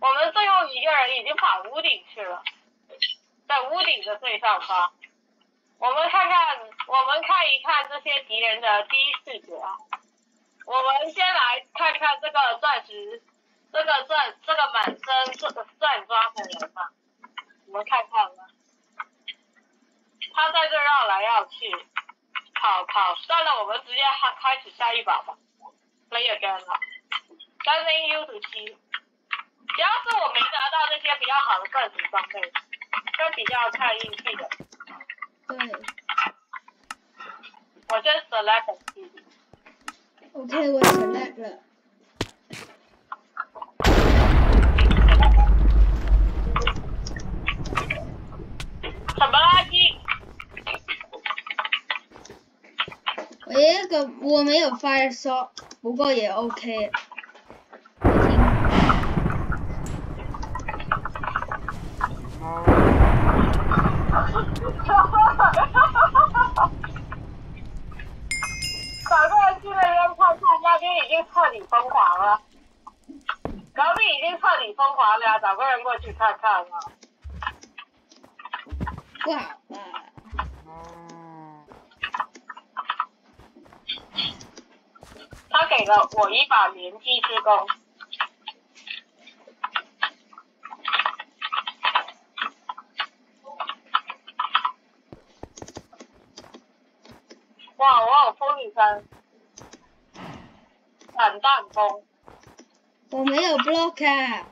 我们最后一个人已经跑屋顶去了，在屋顶的最上方。我们看看，我们看一看这些敌人的第一视觉。我们先来看看这个钻石，这个钻，这个满身钻钻装的人吧，我们看看吧。他在这绕来绕去。 好好，算了，我们直接开开始下一把吧。没有跟了，三零 U 主七。要是我没拿到那些比较好的钻石装备，就比较看运气的。对。我先 select 七。OK， 我 select 了。什么垃圾？ 这个我没有 fire shot， 不过也 OK。反过来去那边看看，那边已经彻底疯狂了，隔壁已经彻底疯狂了，找个人过去看看啊。不好吧？ 他给了我一把连击之弓，哇！我有风雨伞，散弹弓，我没有 block 啊，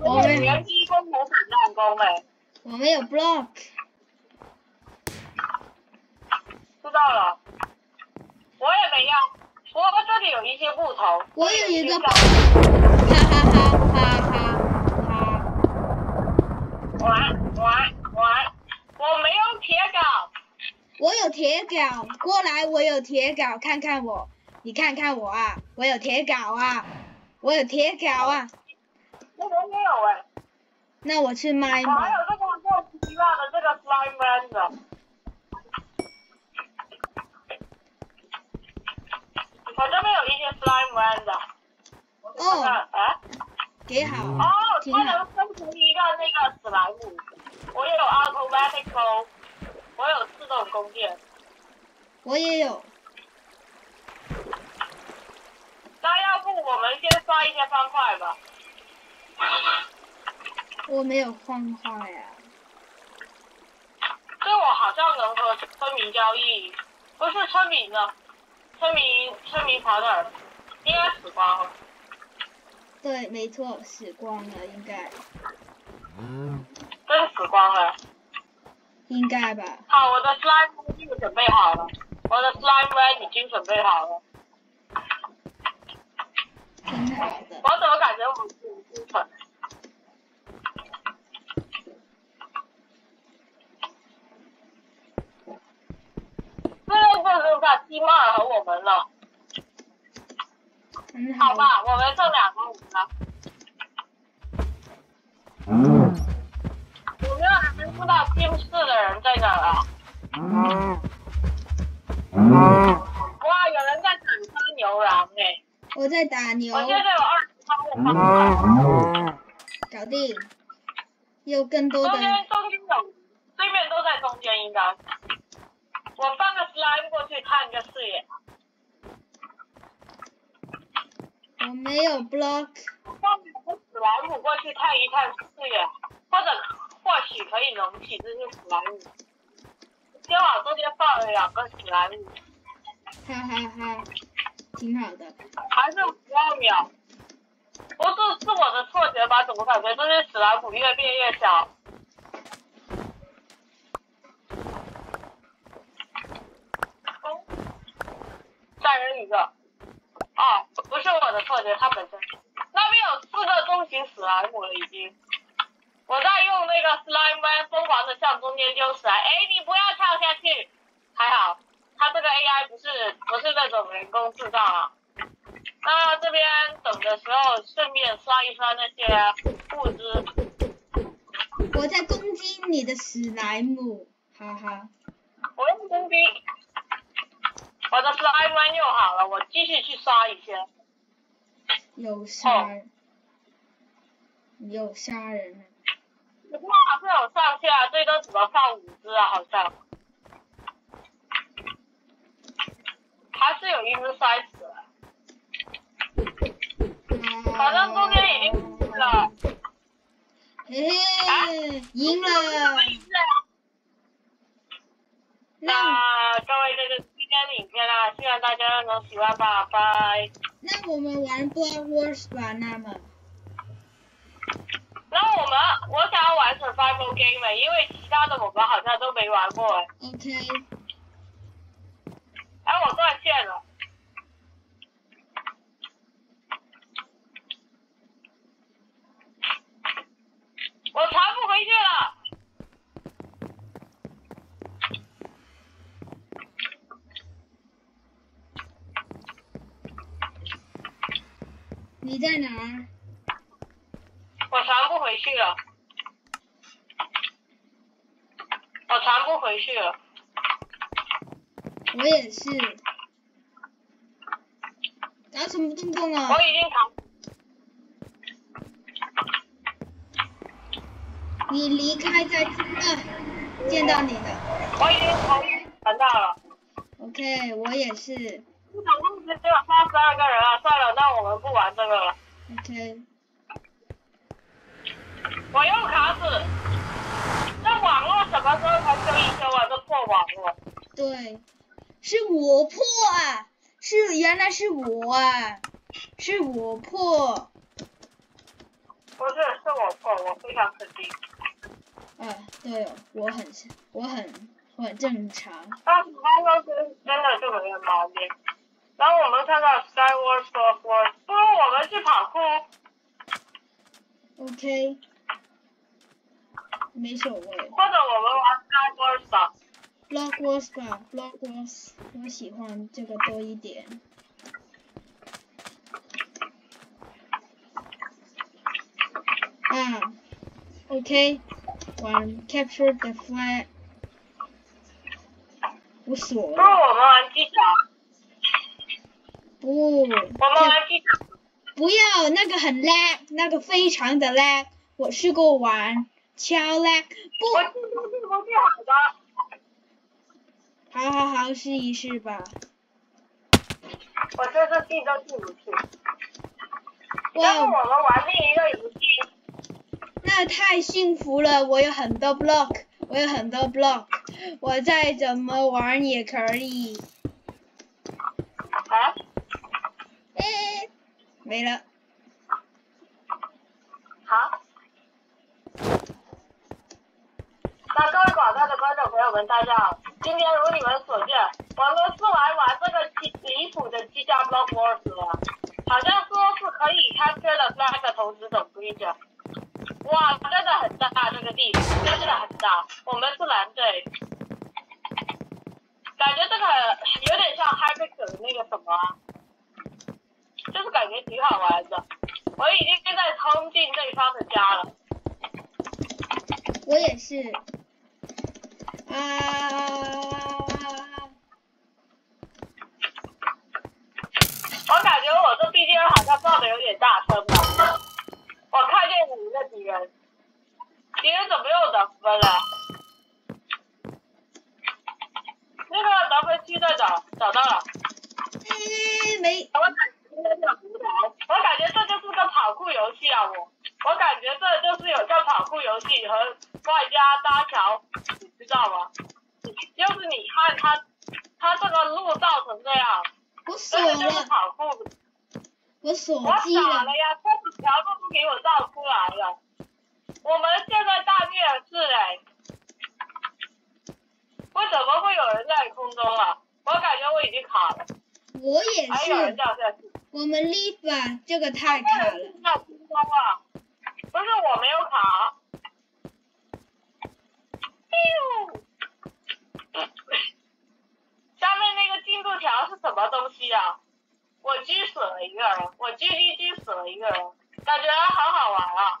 我没有连击弓和散弹弓哎，我没有 block， 知道了，我也没要。 我们这里有一些木头。我有一个，哈哈哈哈哈哈！我我我我没有铁镐。我有铁镐，过来，我有铁镐，看看我，你看看我啊，我有铁镐啊，我有铁镐啊。我没有哎。那我去买吧。我还有这个莫奇拉的这个 slime 的。 我这边有一些 slime 玩的，哦，哎，给好，哦，我能生成一个那个史莱姆，我有 automatical， 我有自动弓箭，我也有。那要不我们先刷一些方块吧？我没有方块呀。这我好像能和村民交易，不是村民呢。 村民，村民跑哪儿了？应该死光了。对，没错，死光了，应该。嗯。真的死光了。应该吧。好，我的 slime 已经准备好了，我的 slime 已经准备好了。挺好的。我怎么感觉我很精神？这个留下鸡帽和我们了，嗯、好吧，我们剩两个五了。嗯、有没有人知道冰室的人在哪儿啊？嗯嗯、哇，有人在打杀牛郎哎！我在打牛。我现在有二十八个方块。搞定。有更多的。中间中间有，对面都在中间应该。 我放个 slime 过去看个视野。我没有 block。放个史莱姆过去看一看视野，或者或许可以隆起这些史莱姆。先往中间放了两个史莱姆。哈哈哈，挺好的。还剩十二秒。不是，是我的错觉吧？怎么感觉这些史莱姆越变越小？ 再扔一个，哦，不是我的错觉，他本身。slime 了已经。我在用那个 slime man 疯狂的向中间丢 slime， 哎，你不要跳下去。还好，它这个 A I 不是不是那种人工制造啊。那这边等的时候顺便刷一刷那些物资。我在攻击你的史莱姆，哈哈。我用攻击。 我的 slime man 用好了，我继续去刷一些。有杀人，有杀人了。我好像有上下，最多只能放五只啊，好像。还是有一只摔死了。好像中间已经死了。嘿嘿，赢了。那各位这个。 影片啦、啊，希望大家能喜欢吧，拜。那我们玩 Block Wars 吧，那么。那我们，我想要玩 Survival Game 因为其他的我们好像都没玩过。OK。哎，我断线了。我弹不回去了。 你在哪儿？我传不回去了，我传不回去了。我也是，搞什么东东啊？我已经传。你离开在这，见到你了。我已经传到了。OK， 我也是。 这场公司只有三十二个人了，算了，那我们不玩这个了。OK。我又卡死，这网络什么时候才修一修啊？这破网络。对，是我破啊！是原来是我啊！是我破。不是，是我破，我非常肯定。啊，对哦，我很，我很，我很正常。但是他说真真的就没有毛病。 然后我们看到 Sky Wars 和 Block Wars， 不如我们去跑酷。OK， 没所谓。或者我们玩 Sky Wars 吧。Block Wars 吧 ，Block Wars， 我喜欢这个多一点。啊 ，OK， 玩 Capture the Flag， 无所谓。不如我们玩机甲。 不，不要那个很 lag， 那个非常的 lag， 我试过玩，超 lag。不，好好好，试一试吧。我这次进都进不去。要不我们玩另一个游戏？那太幸福了，我有很多 block， 我有很多 block， 我再怎么玩也可以。啊？ 哎，没了。好，那各位广大的观众朋友们，大家好！今天如你们所见，我们是来玩这个极离谱的机甲 Block Wars 了。好像说是可以开车的那个投资总规则。哇，真的很大这个地，真的很大。我们是蓝队，感觉这个有点像 HyperX 的那个什么。 就是感觉挺好玩的，我已经正在冲进对方的家了。我也是。啊！我感觉我这 B G M 好像放的有点大声了。我看见你的敌人，敌人怎么又得分了？那个得分区在哪？找到了。嗯，没。 我感觉这就是个跑酷游戏啊！我我感觉这就是有个跑酷游戏和外加搭桥，你知道吗？就是你看他他这个路造成这样，我锁了，就是跑酷。我锁机了。我傻了呀！这几条路都给我造出来了。我们现在大灭世哎！为什么会有人在空中啊？我感觉我已经卡了。我也是。还有人掉下去。 我们 leave 吧，这个太卡了。我没有考。哎呦！下面那个进度条是什么东西啊？我狙死了一个人，我狙击狙死了一个人，感觉好好玩啊！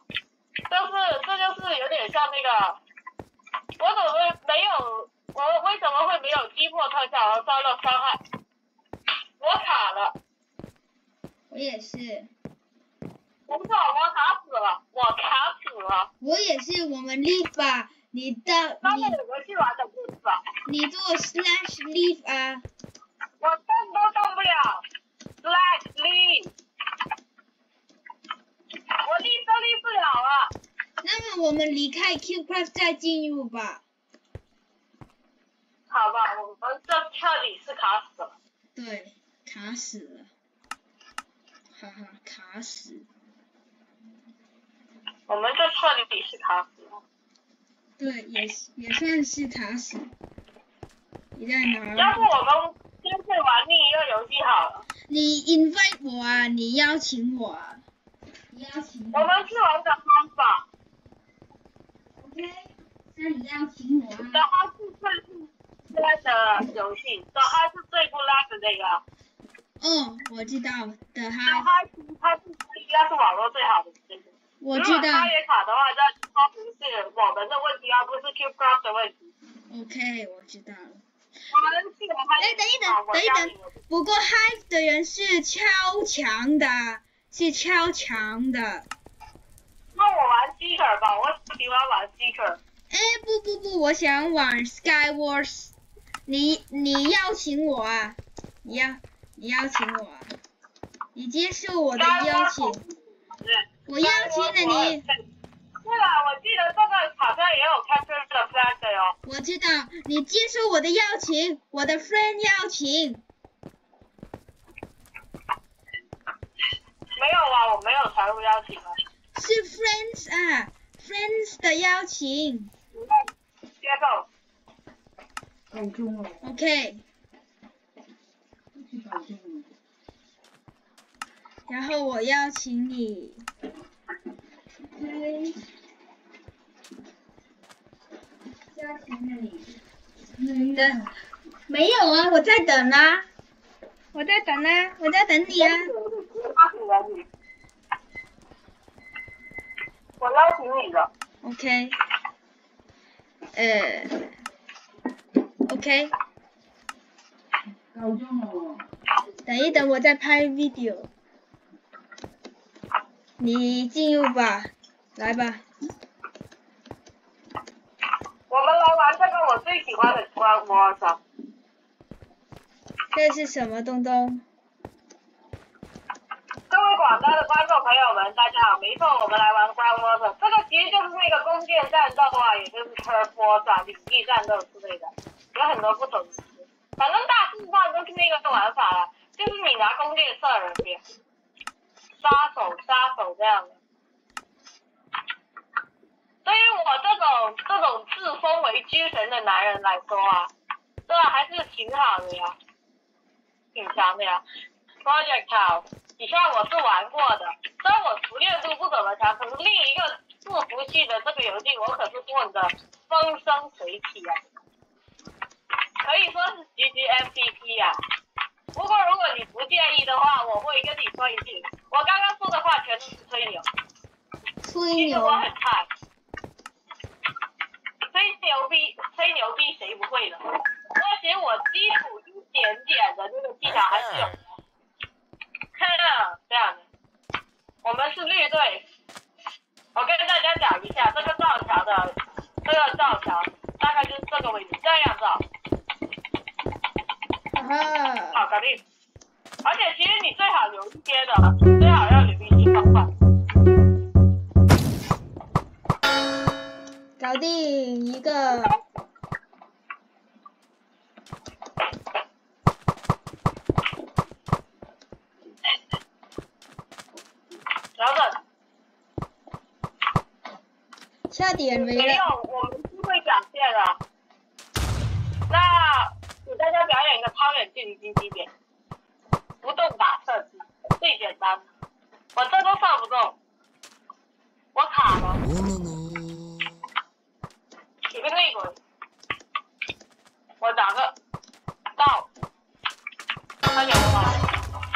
但是这就是有点像那个，我怎么没有？我为什么会没有击破特效和遭到伤害？我卡了。我也是。不是，我卡死了，我卡死了。我也是，我们 leave 啊，你的你。游戏玩的不是吧？你做 slash leave 啊。我动都动不了 ，slash leave。我 leave 都 leave 不了啊。那么我们离开 Q Plus 再进入吧。好吧，我们这跳里是卡死了。对，卡死了。哈哈，卡死。我们这彻底是卡死了。对，也也算是卡死。你在哪？要不我们先去玩另一个游戏好了。你 invite 我啊，你邀请我啊，你邀请我。我们去玩 The Hive 吧。OK， 那你邀请我啊。The Hive 是最不拉的游戏 ，The Hive 是最不拉的那个。哦，我知道 The Hive。The Hive 它是应该是网络最好的这个。我知道。如果它也卡的话，那它不是我们的问题，而不是 Q Plus 的问题。OK， 我知道了。我们去玩它。哎，等一等，等一等。不过 Hive 的人是超强的，是超强的。那我玩 Seeker 吧，我喜欢玩 Seeker。哎，不不不，我想玩 Sky Wars。你你邀请我啊？你要你邀请我啊？你接受我的邀请？我邀请了你。对了，我记得这个好像也有 Capture the Flag 的哟。我知道，你接受我的邀请，我的 friend 邀请。没有啊，我没有传入邀请啊。是 friends 啊 ，friends 的邀请。接受。够重了。OK。然后我邀请你 ，OK， 邀请你，等，没有啊，我在等啊，我在等啊，我在等你啊。我邀请你的。OK， 呃 ，OK， 够重了。等一等，我在拍 video。你进入吧，来吧。我们来玩这个我最喜欢的Block Wars。这是什么东东？各位广大的观众朋友们，大家好，没错，我们来玩Block Wars。这个其实就是那个弓箭战斗啊，也就是 Turf Wars 啊，领地战斗之类的，有很多不同。反正大致上都是那个玩法了，就是你拿弓箭射人别。杀手，杀手这样的。对于我这种这种自封为狙神的男人来说啊，这还是挺好的呀，挺强的呀。Projectile， 你看我是玩过的，虽然我熟练度不怎么强，可是另一个制服系的这个游戏，我可是混的风生水起啊，可以说是极其 M V P 呀。不过如果你不介意的话，我会跟你说一句，我刚刚说的话全都是吹牛。吹牛。其实我很菜。吹牛逼，吹牛逼谁不会的？而且我基础一点点的那个技巧还是有的。哼，这样的。我们是绿队。我跟大家讲一下这个造桥的，这个造桥大概就是这个位置，这样造。好，搞定。而且其实你最好留一些的，最好要留一些方法。搞定一个。稍等。差点没了。没有，我们是会展现的。那。给大家表演一个超远距离狙击点，不动打射击，最简单。我这都射不中，我卡了。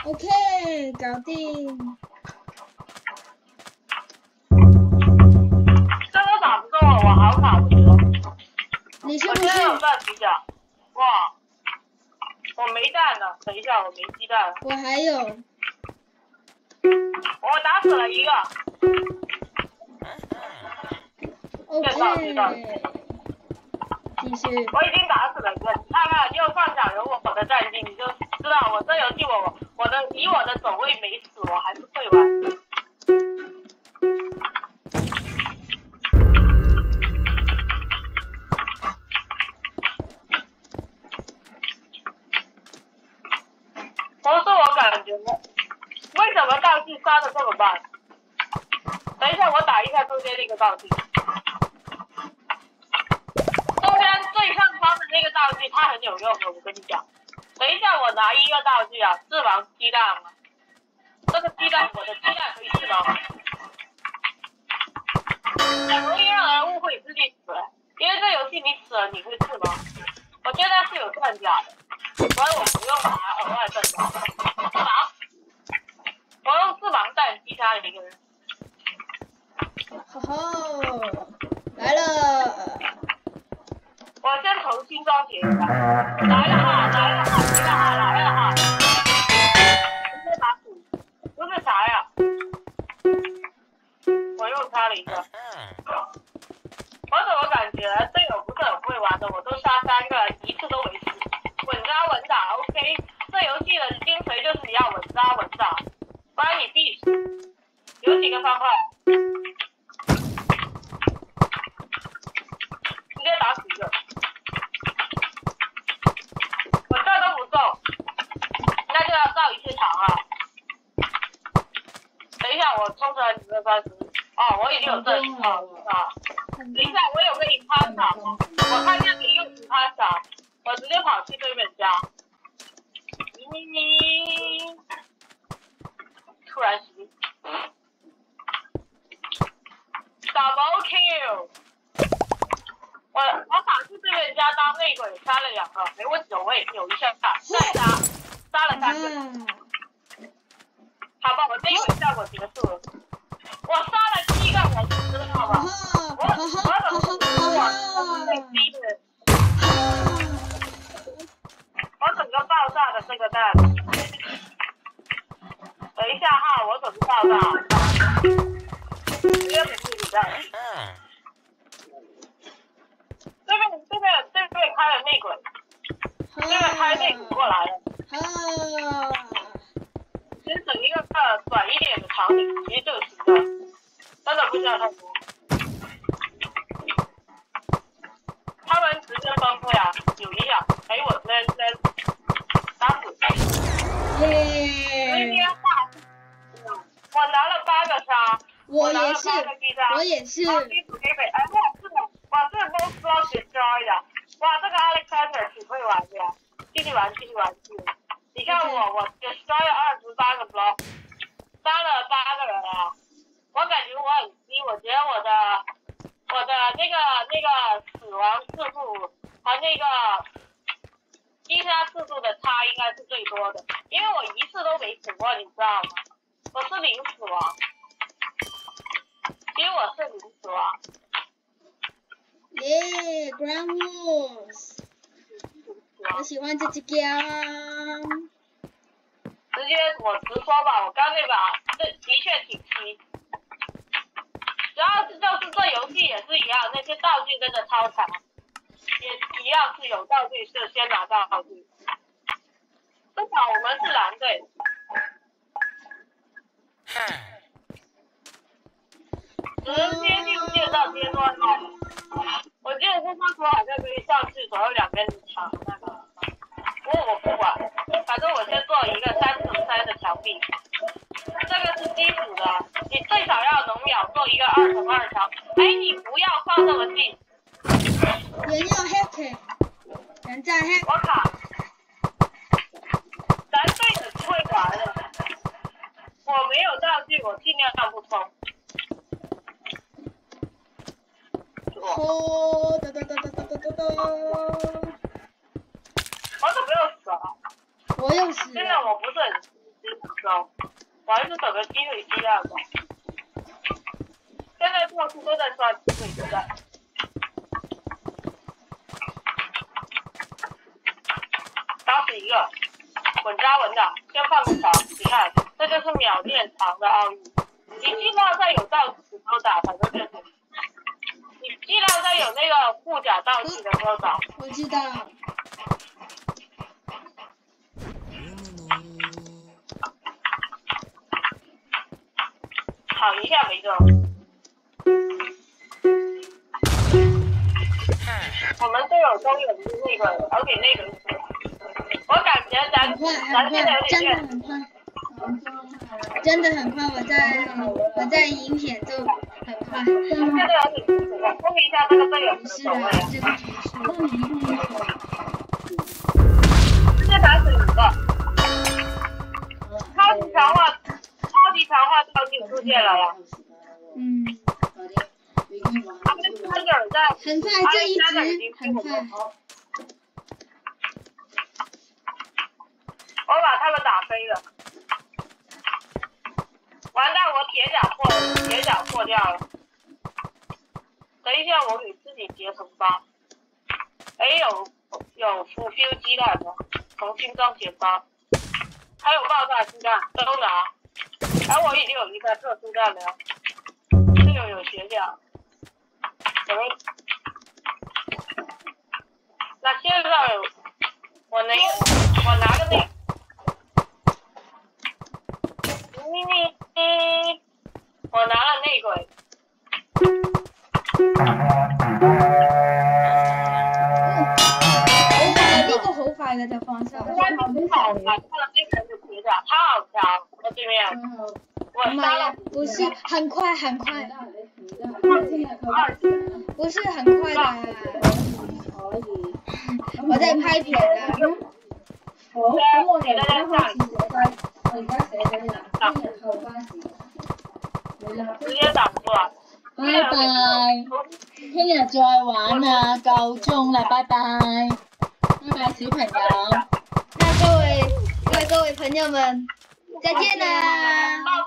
OK， 搞定。这都打不动了，我好卡住。你是不是？我现在有蛋，等一下。哇，我没蛋了，等一下，我没鸡蛋。我还有。我打死了一个。OK。继续。我已经打死了一个，你看看，就放假有我的战绩，你就知道我这游戏我我的以我的走位没死，我还是会玩。我说我感觉为什么道具刷的这么慢？等一下，我打一下中间那个道具。最上方的那个道具，它很有用的，我跟你讲。等一下，我拿一个道具啊，翅膀鸡蛋嘛。这个鸡蛋，我的鸡蛋可以翅膀。很容易让人误会自己死，因为这游戏你死了你会翅膀。我现在是有战甲的，所以我不用拿额外战甲。翅膀，我用翅膀战击他一个人。吼吼，来了。我先重新装鞋子，来了哈，来了哈，来了哈，来了哈！这是啥？这是啥呀？我又杀了一个。我怎么感觉队友不是很会玩的？我都杀三个，一次都没死。稳扎稳打 ，OK。这游戏的精髓就是你要稳扎稳打，不然你必死。有几个方块？直接打死一个。那就要造一次场啊！等一下，我充成你的钻石。哦，我已经有钻石了啊！等一下，我有个引趴塔，我看见你用引趴塔，我直接跑去对面家。咦咦咦！突然袭击 ，double kill！ 我我跑去对面家当内鬼，杀了两个，没问题，我也扭一下塔，再杀。杀了三个，嗯、好吧，我这一回效果结束了。我杀了七个，我就知道了。我我怎么我我最低的，我整个爆炸的这个蛋。等一下哈，我怎么爆炸？直接给自己炸。对面对面对面开了内鬼，对面开内鬼过来了。啊！先整一个短一点的场景，其实就行了，真的不需要太多。他们直接崩溃啊！有一下，哎，我这这打死。耶！今天画，我拿了八个杀，我拿了八个必杀，我也是。超级土给美，哎哇，这个哇这个都超绝招的，哇这个 Alexander 挺会玩的呀。继续玩，继续玩，继续玩。你看我， okay. 我也刷了二十八个 block， 杀了八个人啊！我感觉我很低，我觉得我的我的那个那个死亡次数和那个击杀次数的差应该是最多的，因为我一次都没死过，你知道吗？我是零死亡，因为我是零死亡。耶 ，Block Wars。我喜欢这只狗。直接我直说吧，我刚那把这的确挺低。主要是就是这游戏也是一样，那些道具真的超强，也一样是有道具就先拿到道具。至少我们是蓝队。直接进入建造阶段了。我记得这张图好像可以上去左右两边墙那个，不过我不管，反正我先做一个三乘三的墙壁，这个是基础的，你最少要能秒做一个二乘二墙。哎，你不要放那么近。人要 hack， 人在 hack。我卡，咱对的不会玩的，我没有道具，我尽量上不通。哦，哒哒哒哒哒哒哒！我怎么又死了？我又死了。现在我不是很，玩就找个机会机啊吧。现在到处都在刷机会机啊。打死一个，稳扎稳打，先放个长，你看，这就是秒练长的奥义。你技能在有道具的时候打，反正就是；你技能在有那个护甲道具的时候打。我知道。 好，一下没中。我们队友都有那个，而且那个，我感觉咱咱现在有点快，真的很快，我在我在赢铁就很快。现在有点快，注意一下那个队友的走位。是的，这个局势。直接打死一个，超级强化。 强化到顶世界了呀！嗯，他们三个人在，很快这一局很快。我把他们打飞了，完蛋，我铁甲破了，铁甲破掉了。等一下，我给自己截图吧。哎，有有辅修鸡蛋的，重新装铁包，还有爆炸鸡蛋，都拿。 哎、啊，我已经有一个特殊战了，这个有血量。喂，那现在我能，我拿个那，咪咪咪，我拿了内鬼。嗯，好快，这个好快的这方向。他很好啊，看到这个就绝了，他好强。 对面，我杀了，不是很快很快，不是很快的，我在拍片呢。我我给大家看，我而家写緊啦，今日後巴士，直接打過啦，拜拜，聽日再玩啊，夠鐘啦，拜拜，拜拜小朋友，那各位，那各位朋友們。 再见啦！